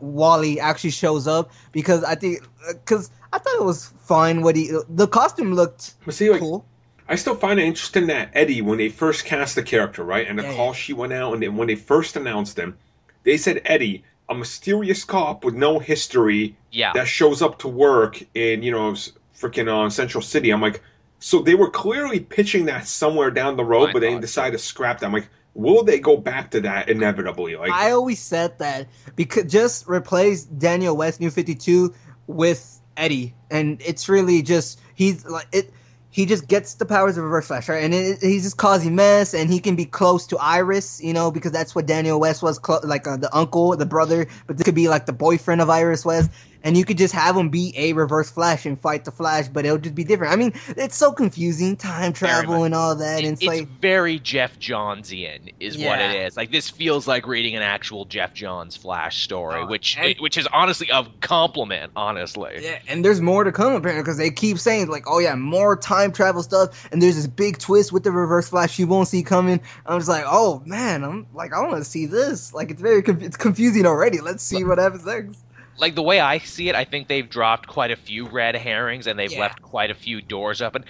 Wally actually shows up because I thought it was fine what the costume looked cool. I still find it interesting that Eddie, when they first cast the character, right, and the call she went out, and then when they first announced him, they said Eddie, a mysterious cop with no history that shows up to work in, you know, freaking Central City. I'm like, so they were clearly pitching that somewhere down the road, but they decided to scrap that. I'm like, will they go back to that inevitably? Like I always said that because just replace Daniel West, New 52, with Eddie, and it's really just he's like it. He just gets the powers of Reverse Flash, right? And he's just causing mess, and he can be close to Iris, you know, because that's what Daniel West was, the uncle, the brother, but this could be like the boyfriend of Iris West, and you could just have him be a Reverse Flash and fight the Flash, but it'll just be different. I mean, it's so confusing, time travel and all that. And it's very Jeff Johnsian is what it is. Like, this feels like reading an actual Jeff Johns Flash story, which is honestly a compliment, honestly. Yeah, and there's more to come, apparently, because they keep saying, like, oh, yeah, more time travel stuff, and there's this big twist with the Reverse Flash you won't see coming. I'm just like, oh, man, I want to see this. Like, it's confusing already. Let's see what happens next. Like, the way I see it, I think they've dropped quite a few red herrings and they've left quite a few doors up. And,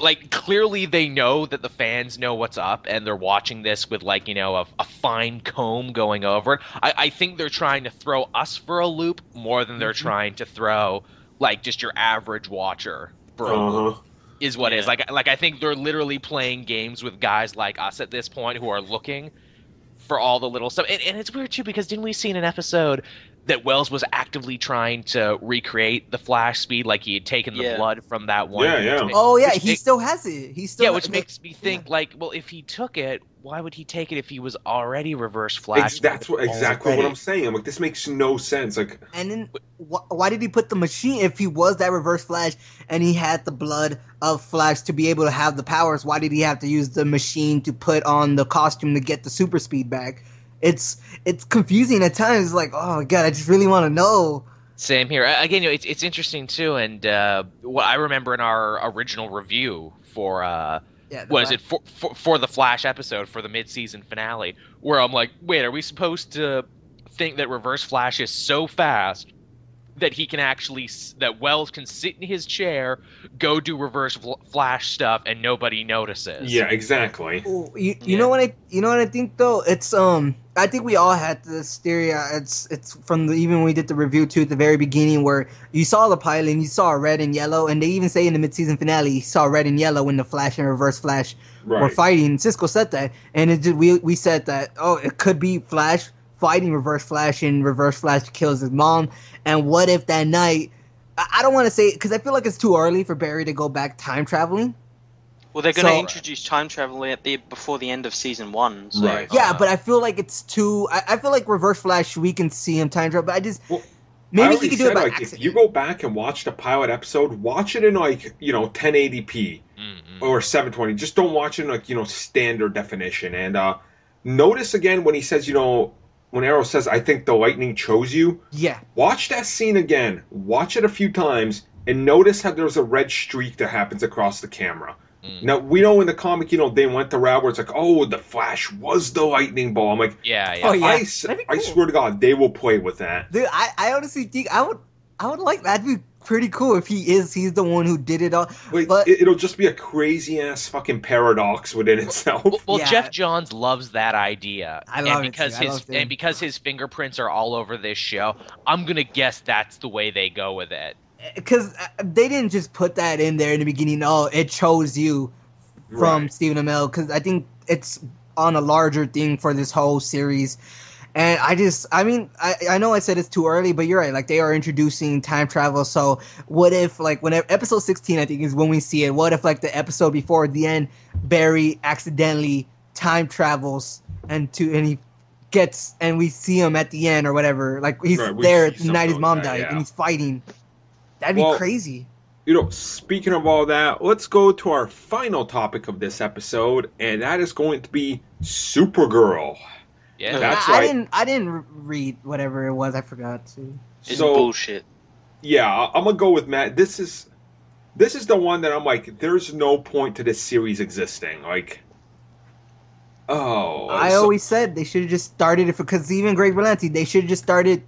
like, clearly they know that the fans know what's up and they're watching this with, like, you know, a fine comb going over it. I think they're trying to throw us for a loop more than they're trying to throw, like, just your average watcher for a loop. Is what it is. Like, I think they're literally playing games with guys like us at this point who are looking for all the little stuff. And it's weird, too, because didn't we see in an episode that Wells was actively trying to recreate the Flash speed, like he had taken the blood from that one. He still has it. He still which makes me think, like, well, if he took it, why would he take it if he was already Reverse Flash? That's exactly what I'm saying. I'm like, this makes no sense. Like, and then why did he put the machine if he was that Reverse Flash and he had the blood of Flash to be able to have the powers? Why did he have to use the machine to put on the costume to get the super speed back? It's confusing at times. It's like, oh, God, I just really want to know. Same here. Again, you know, it's interesting, too. And what I remember in our original review for for the Flash episode for the mid-season finale, where I'm like, wait, are we supposed to think that Reverse Flash is so fast that he can actually, that Wells can sit in his chair, go do reverse Flash stuff, and nobody notices. Yeah, exactly. You know what I think though? It's I think we all had this theory. It's from even when we did the review too at the very beginning, where you saw the pilot and you saw red and yellow, and they even say in the mid-season finale you saw red and yellow when the Flash and Reverse Flash were fighting. Cisco said that, and it did, we said that it could be Flash fighting Reverse Flash, and Reverse Flash kills his mom. And what if that night, I don't want to say, because I feel like it's too early for Barry to go back time traveling. Well, they're going to introduce time traveling before the end of season one. So. Right. Yeah, but I feel like it's too... I feel like Reverse Flash, we can see him time travel, but I just... Well, maybe he could do it by accident. If you go back and watch the pilot episode, watch it in 1080p or 720. Just don't watch it in standard definition. And notice again when he says, when Arrow says, I think the lightning chose you. Yeah. Watch that scene again. Watch it a few times and notice how there's a red streak that happens across the camera. Mm. Now, we know in the comic, they went the route where it's like, the Flash was the lightning ball. I'm like, yeah. Oh, yeah. I swear to God, they will play with that. Dude, I honestly think I would like that. That'd be pretty cool if he's the one who did it all. Wait, but it'll just be a crazy ass fucking paradox within itself. Well, yeah. Jeff Johns loves that idea. I love it. And because his fingerprints are all over this show, I'm gonna guess that's the way they go with it. Because they didn't just put that in there in the beginning. It chose you from Stephen Amell. Because I think it's on a larger thing for this whole series. And I know I said it's too early, but you're right. Like, they are introducing time travel. So what if, whenever episode 16, I think, is when we see it. What if, the episode before the end, Barry accidentally time travels and he gets, and we see him at the end or whatever. Like, he's there at the night his mom died, and he's fighting. That'd be crazy. Speaking of all that, let's go to our final topic of this episode, and that is going to be Supergirl. Yeah, that's right. I didn't read whatever it was. I forgot to. It's bullshit. Yeah, I'm gonna go with Matt. This is the one that I'm like, there's no point to this series existing. Always said they should have just started it because even Greg Berlanti, they should have just started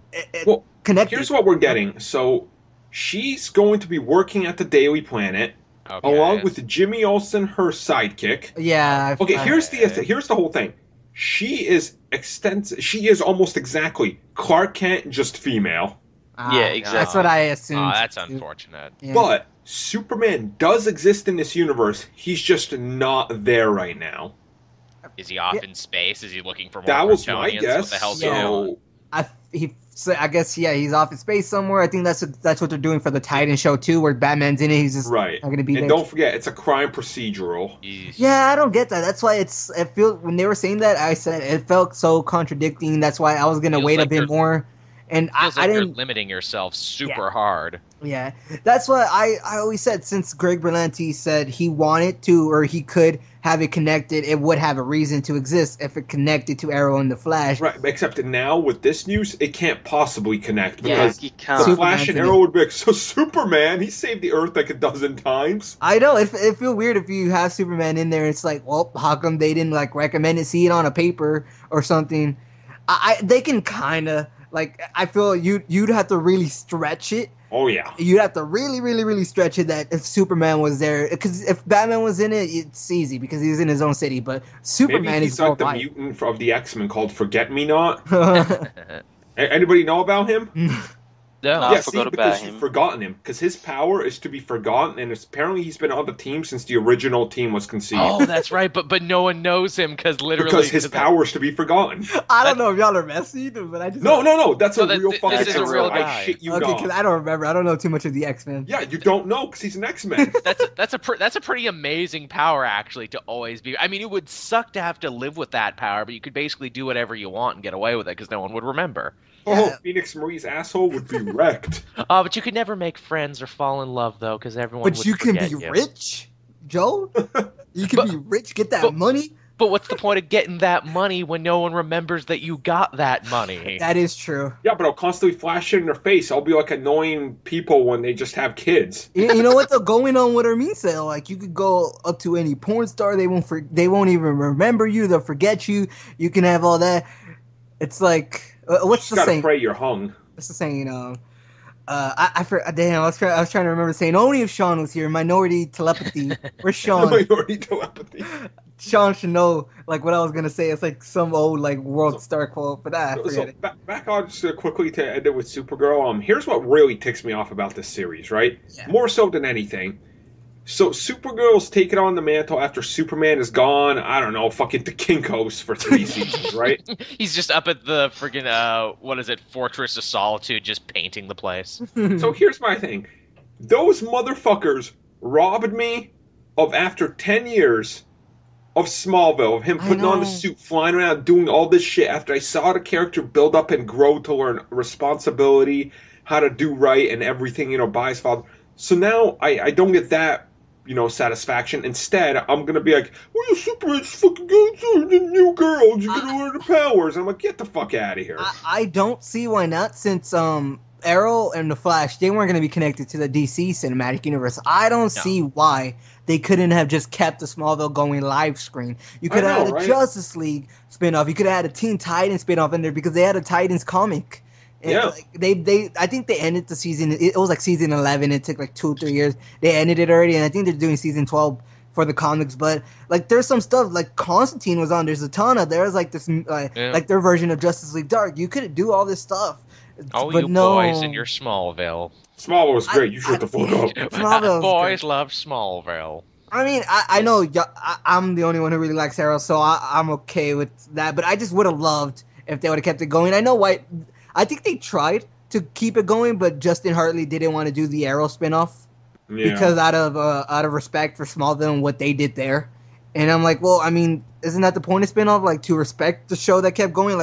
connecting. Here's what we're getting. So she's going to be working at the Daily Planet. Okay. Along with Jimmy Olsen, her sidekick. Yeah. Here's the whole thing. She is extensive. She is almost exactly Clark Kent, just female. Yeah, exactly. That's what I assumed. Oh, that's unfortunate. Yeah. But Superman does exist in this universe. He's just not there right now. Is he off in space? Is he looking for more? That was my guess. What the hell's going on? He's off in space somewhere. I think that's what they're doing for the Titan show too, where Batman's in it. He's just not gonna be there. And don't forget, it's a crime procedural. Jeez. Yeah, I don't get that. That's why when they were saying that, I said it felt so contradicting. That's why I was gonna wait a bit more. And I didn't. You're limiting yourself super hard. Yeah, that's why I always said, since Greg Berlanti said he wanted to or he could have it connected, it would have a reason to exist if it connected to Arrow and the Flash. Right, except that now with this news, it can't possibly connect because the Flash and Arrow would be like, so Superman, he saved the Earth like a dozen times. I know it feels weird if you have Superman in there. It's like, well, how come they didn't recommend it, see it on a paper or something? They can kind of. I feel you'd have to really stretch it. Oh, yeah. You'd have to really, really, really stretch it that if Superman was there. Because if Batman was in it, it's easy because he's in his own city. But Superman is like the mutant of the X-Men called Forget-Me-Not. Anybody know about him? No, I forgot about him. You've forgotten him because his power is to be forgotten, and apparently he's been on the team since the original team was conceived. Oh, that's right, but no one knows him because his power is to be forgotten. I don't know if y'all are messy, but I just no, that's a real guy. I shit you not. Okay, because I don't remember. I don't know too much of the X-Men. Yeah, you don't know because he's an X-Men. that's a pretty amazing power actually to always be. I mean, it would suck to have to live with that power, but you could basically do whatever you want and get away with it because no one would remember. Oh, Phoenix Marie's asshole would be wrecked. But you could never make friends or fall in love, though, because everyone would forget you. But you can be rich, Joe. You can be rich, get that money. But what's the point of getting that money when no one remembers that you got that money? That is true. Yeah, but I'll constantly flash it in their face. I'll be annoying people when they just have kids. You know what? Though, going on with her mean sale, you could go up to any porn star. They won't even remember you. They'll forget you. You can have all that. It's like... What's the saying? You gotta pray you're hung. What's the saying? I was trying to remember saying only if Sean was here. Minority telepathy. Where's Sean? Minority telepathy. Sean should know like what I was gonna say. It's like some old like world star quote, but I forget it. Back on just quickly to end it with Supergirl. Here's what really ticks me off about this series, right? Yeah. More so than anything. So Supergirl's taking on the mantle after Superman is gone. I don't know, fucking to Kinko's for 3 seasons, right? He's just up at the freaking what is it, Fortress of Solitude, just painting the place. So here's my thing: those motherfuckers robbed me of after 10 years. Of Smallville, of him putting on the suit, flying around, doing all this shit after I saw the character build up and grow to learn responsibility, how to do right and everything, you know, by his father. So now I don't get that, you know, satisfaction. Instead, I'm going to be like, well, Superman's fucking going to the new girls, you're going to learn the powers. And I'm like, get the fuck out of here. I don't see why not, since Arrow and The Flash, they weren't going to be connected to the DC cinematic universe. I don't see why they couldn't have just kept the Smallville going live screen. You could have had a Justice League spinoff. You could have had a Teen Titans spinoff in there because they had a Titans comic. And I think they ended the season. It was like season 11. It took like 2 or 3 years. They ended it already, and I think they're doing season 12 for the comics. But like, there's some stuff like Constantine was on. There's a ton of there's like this like their version of Justice League Dark. You could do all this stuff. Oh, you boys in your Smallville. Smallville was great. You shut the fuck up. Smallville boys great. Love Smallville. I mean, I know I'm the only one who really likes Arrow, so I'm okay with that. But I just would have loved if they would have kept it going. I know why. I think they tried to keep it going, but Justin Hartley didn't want to do the Arrow spinoff because out of respect for Smallville and what they did there. And I'm like, well, I mean, isn't that the point of spinoff? Like to respect the show that kept going,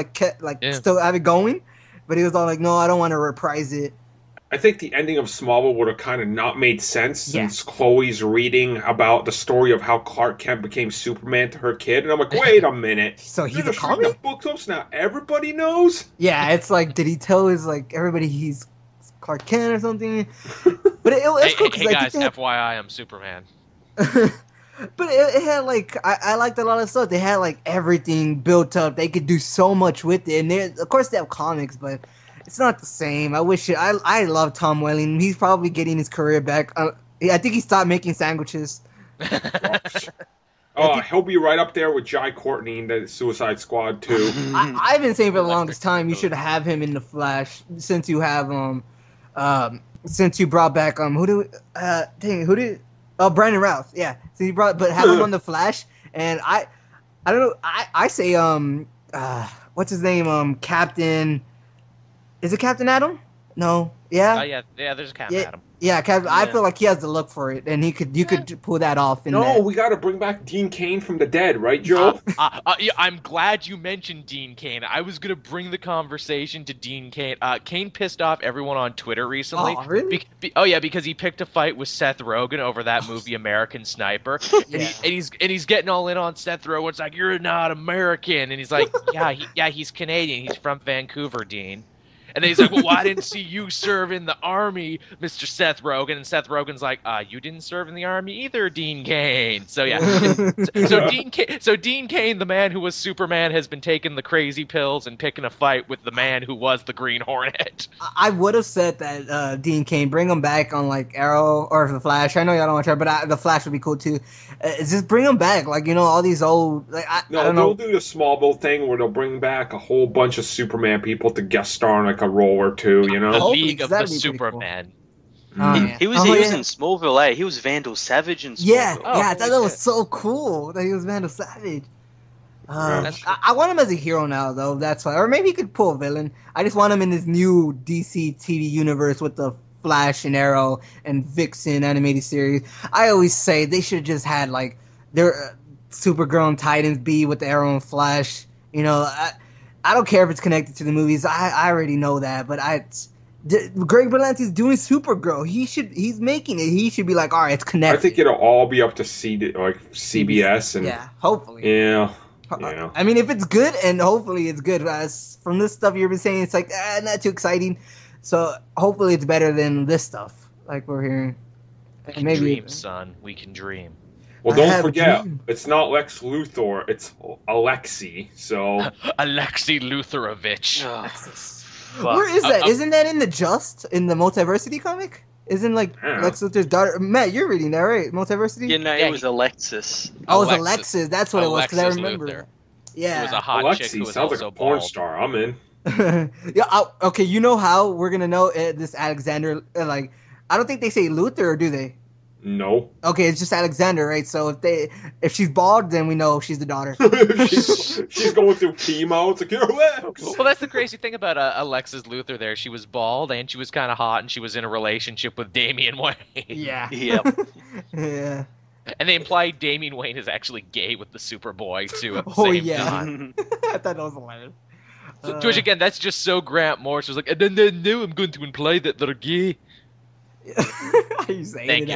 still have it going. But he was all like, no, I don't want to reprise it. I think the ending of Smallville would have kind of not made sense since Chloe's reading about the story of how Clark Kent became Superman to her kid. And I'm like, wait a minute. So he's a comic? The book clubs now everybody knows? Yeah, it's like, did he tell his, like, everybody he's Clark Kent or something? But it's cool. Hey guys, FYI, I'm Superman. But it had, like, I liked a lot of stuff. They had, like, everything built up. They could do so much with it. And, of course, they have comics, but it's not the same. I wish it. I love Tom Welling. He's probably getting his career back. I think he stopped making sandwiches. He'll be right up there with Jai Courtney in the Suicide Squad, too. I've been saying for the longest time you should have him in The Flash since you have, since you brought back, Brandon Routh, yeah. So he brought, but have him on The Flash, and I don't know. I say, what's his name? Captain. Is it Captain Atom? No. Yeah. Yeah. There's Captain Atom. Yeah, Captain. Yeah. I feel like he has the look for it, and you could pull that off. We got to bring back Dean Cain from the dead, right, Joe? Yeah, I'm glad you mentioned Dean Cain. I was gonna bring the conversation to Dean Cain. Cain pissed off everyone on Twitter recently. Oh, really? Because he picked a fight with Seth Rogen over that movie American Sniper, and he's getting all in on Seth Rogen. It's like, you're not American, and he's like, he's Canadian. He's from Vancouver, Dean. And then he's like, well, I didn't see you serve in the Army, Mr. Seth Rogen. And Seth Rogen's like, you didn't serve in the Army either, Dean Cain. So, yeah. Dean Cain, the man who was Superman, has been taking the crazy pills and picking a fight with the man who was the Green Hornet. I would have said that Dean Cain, bring him back on, like, Arrow or The Flash. I know y'all don't watch it, but The Flash would be cool, too. Just bring him back. Like, you know, all these old... Like, I don't know. They'll do the Smallville thing where they'll bring back a whole bunch of Superman people to guest star on, like, a role or two, you know? The League of the Superman. Cool. He was in Smallville, eh? He was Vandal Savage in Smallville. Yeah, I thought that was so cool that he was Vandal Savage. I want him as a hero now, though. That's why. Or maybe he could pull a villain. I just want him in this new DC TV universe with the Flash and Arrow and Vixen animated series. I always say they should have just had, like, their Supergirl and Titans be with the Arrow and Flash. You know, I don't care if it's connected to the movies. I already know that, but Greg Berlanti's doing Supergirl. He's making it. He should be like, all right, it's connected. I think it'll all be up to CBS and hopefully. Yeah. I mean, if it's good, and hopefully it's good. From this stuff you've been saying, it's like not too exciting. So hopefully it's better than this stuff, like we're hearing. We can dream. Well, don't forget, it's not Lex Luthor, it's Alexei, so... Alexei Lutherovich. Oh. Well, where is that? Isn't that in the Multiversity comic? Isn't like Lex Luthor's daughter? Matt, you're reading that, right? Multiversity. Yeah, no, it was Alexis. Oh, it was Alexis. That's what it was. Because I remember. Yeah, it was a hot chick who was also like a porn star. I'm in. Yeah. Okay. You know how we're gonna know this Alexander? Like, I don't think they say Luthor, do they? No. Okay, it's just Alexander, right? So if she's bald, then we know she's the daughter. she's going through chemo. It's like, you're Lex. Well, that's the crazy thing about Alexis Luthor there. She was bald, and she was kind of hot, and she was in a relationship with Damian Wayne. Yeah. Yep. Yeah. And they imply Damian Wayne is actually gay with the Superboy, too, at the same time. I thought that was hilarious. To which, again, that's just so Grant Morris was like, no, I'm going to imply that they're gay. Thank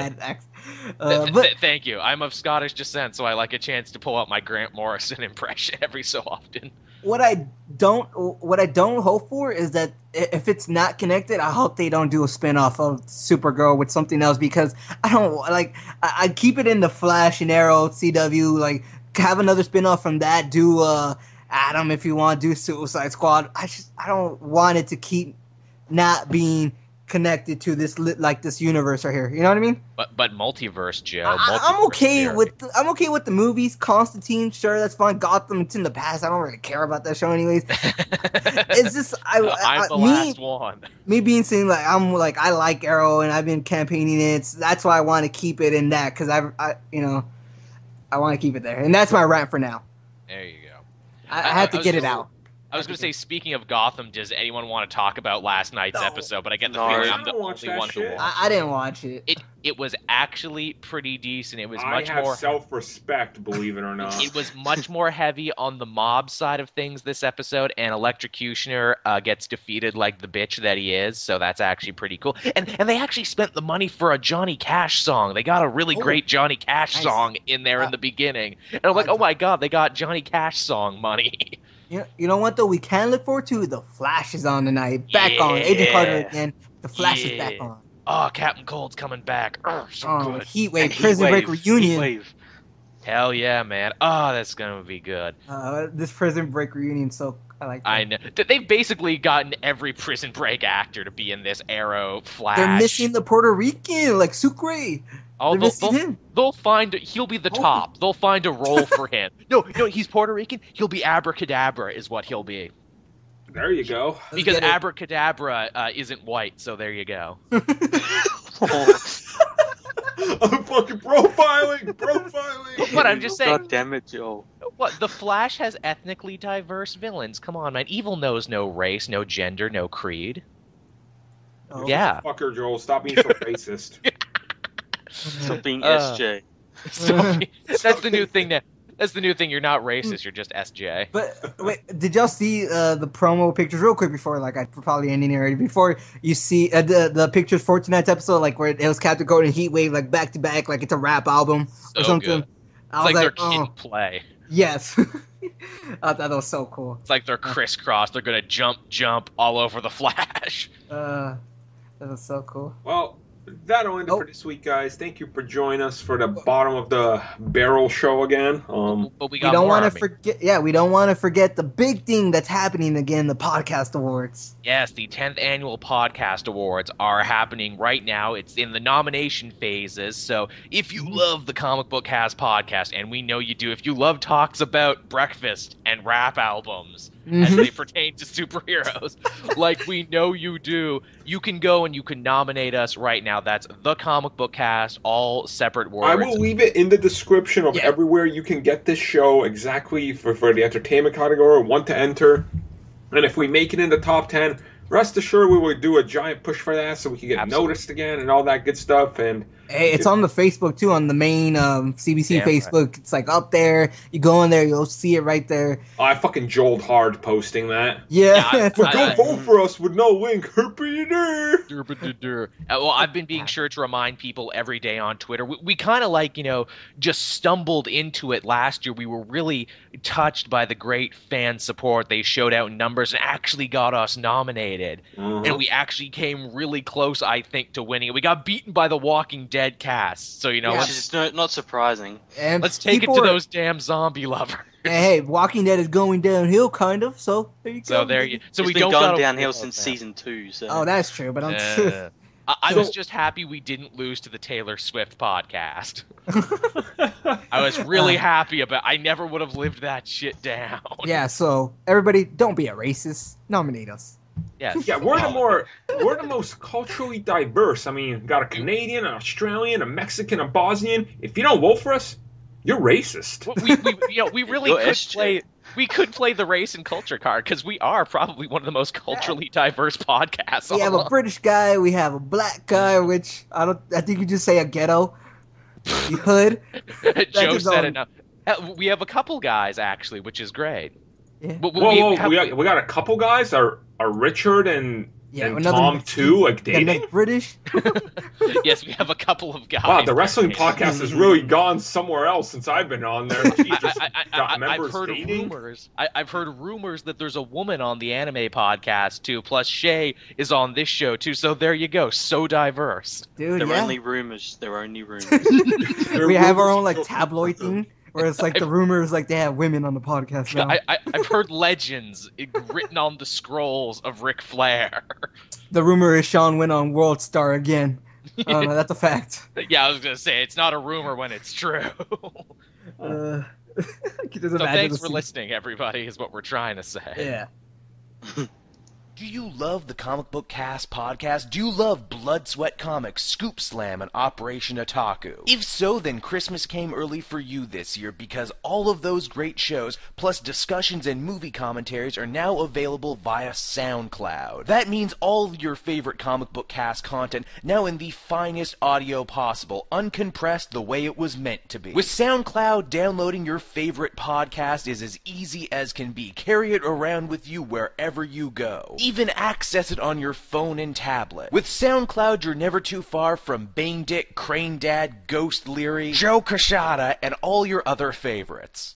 you. I'm of Scottish descent, so I like a chance to pull out my Grant Morrison impression every so often. What I don't hope for is that if it's not connected, I hope they don't do a spin-off of Supergirl with something else, because I don't like. I keep it in the Flash and Arrow, CW. Like, have another spin-off from that. Do Adam if you want. Do Suicide Squad. I don't want it to keep not being connected to this this universe right here, you know what I mean? But multiverse, Joe. I'm okay with the movies. Constantine, sure, that's fine. Gotham, it's in the past. I don't really care about that show, anyways. It's just I'm the last one. Me being seen like I like Arrow and I've been campaigning it. So that's why I want to keep it in that, because I want to keep it there, and that's my rant for now. There you go. I had to get it out. I was going to say, speaking of Gotham, does anyone want to talk about last night's episode? But I get the feeling I'm the only one who watched. I didn't watch it. It was actually pretty decent. It was much more self-respect, believe it or not. It was much more heavy on the mob side of things this episode, and Electrocutioner gets defeated like the bitch that he is. So that's actually pretty cool. And they actually spent the money for a Johnny Cash song. They got a really great Johnny Cash song in there in the beginning, and I'm like, oh my god, they got Johnny Cash song money. You know what, though? We can look forward to The Flash is on tonight. Back on. Agent Carter again. The Flash is back on. Oh, Captain Cold's coming back. So good. Heatwave. Prison Break reunion. Hell yeah, man. Oh, that's going to be good. This Prison Break reunion, so I like that. I know. They've basically gotten every Prison Break actor to be in this. Arrow, Flash. They're missing the Puerto Rican, like Sucre. Oh, they'll find. He'll be the top. They'll find a role for him. No, he's Puerto Rican. He'll be Abracadabra, is what he'll be. There you go. Because Abracadabra isn't white, so there you go. I'm fucking profiling. But I'm just saying. God damn it, Joe. What? The Flash has ethnically diverse villains. Come on, man. Evil knows no race, no gender, no creed. Oh. Yeah. Fucker, Joel. Stop being so racist. Something SJ. That's the new thing now. That's the new thing. You're not racist. You're just SJ. But wait, did y'all see the promo pictures real quick before? Like, I probably ending already. Before you see the pictures for tonight's episode, like where it was Captain Cold and Heatwave, like back to back, like it's a rap album or something. Good. It's like their kid play. Yes. I thought that was so cool. It's like they're crisscrossed. They're gonna jump all over the Flash. That was so cool. Well. That'll end it for this week, guys. Thank you for joining us for the bottom of the barrel show again. But we don't want to forget. Yeah, we don't want to forget the big thing that's happening again: the podcast awards. Yes, the 10th annual podcast awards are happening right now. It's in the nomination phases. So if you love the Comic Book Cast podcast, and we know you do, if you love talks about breakfast and rap albums. As they pertain to superheroes, like we know you do, you can go and you can nominate us right now. That's The Comic Book Cast, all separate words. I will leave it in the description of everywhere you can get this show exactly for the entertainment category, want to enter. And if we make it in the top 10, rest assured we will do a giant push for that so we can get noticed again and all that good stuff. And hey, it's on the Facebook, too, on the main CBC Facebook. Right. It's, like, up there. You go in there, you'll see it right there. Oh, I fucking jolted hard posting that. Yeah. But go vote for us with no link. Well, I've been being sure to remind people every day on Twitter. We kind of, like, you know, just stumbled into it last year. We were really touched by the great fan support. They showed out numbers and actually got us nominated. And we actually came really close, I think, to winning. We got beaten by The Walking Dead. dead cast, so you know, which is not surprising. And let's take it to those damn zombie lovers. Hey, Walking Dead is going downhill, kind of. So there you go. So there you. So it's been going downhill since season 2. So. Oh, that's true. But I'm. I was just happy we didn't lose to the Taylor Swift podcast. I was really happy about. I never would have lived that shit down. Yeah. So everybody, don't be a racist. Nominate us. Yes. Yeah, we're the most culturally diverse. I mean, got a Canadian, an Australian, a Mexican, a Bosnian. If you don't vote for us, you're racist. Well, we really could play. We could play the race and culture card because we are probably one of the most culturally diverse podcasts. We have a British guy. We have a black guy, which I think you just say a ghetto. You hood. Joe said enough. We have a couple guys actually, which is great. Yeah. We got a couple guys. Are Richard and Tom too, like, dating? British? Yes, we have a couple of guys. Wow, the wrestling podcast has really gone somewhere else since I've been on there. I've heard rumors that there's a woman on the anime podcast, too, plus Shay is on this show, too, so there you go. So diverse. Dude, they're only rumors. They're only rumors. We have our own, like, tabloid thing. Where it's like the rumors, like they have women on the podcast now. I've heard legends written on the scrolls of Ric Flair. The rumor is Sean went on World Star again. No, that's a fact. Yeah, I was going to say, it's not a rumor when it's true. So thanks for listening, everybody, is what we're trying to say. Yeah. Do you love the Comic Book Cast podcast? Do you love Blood Sweat Comics, Scoop Slam, and Operation Otaku? If so, then Christmas came early for you this year because all of those great shows, plus discussions and movie commentaries, are now available via SoundCloud. That means all your favorite Comic Book Cast content now in the finest audio possible, uncompressed the way it was meant to be. With SoundCloud, downloading your favorite podcast is as easy as can be. Carry it around with you wherever you go. Even access it on your phone and tablet. With SoundCloud, you're never too far from Bane Dick, Crane Dad, Ghost Leary, Joe Cachada, and all your other favorites.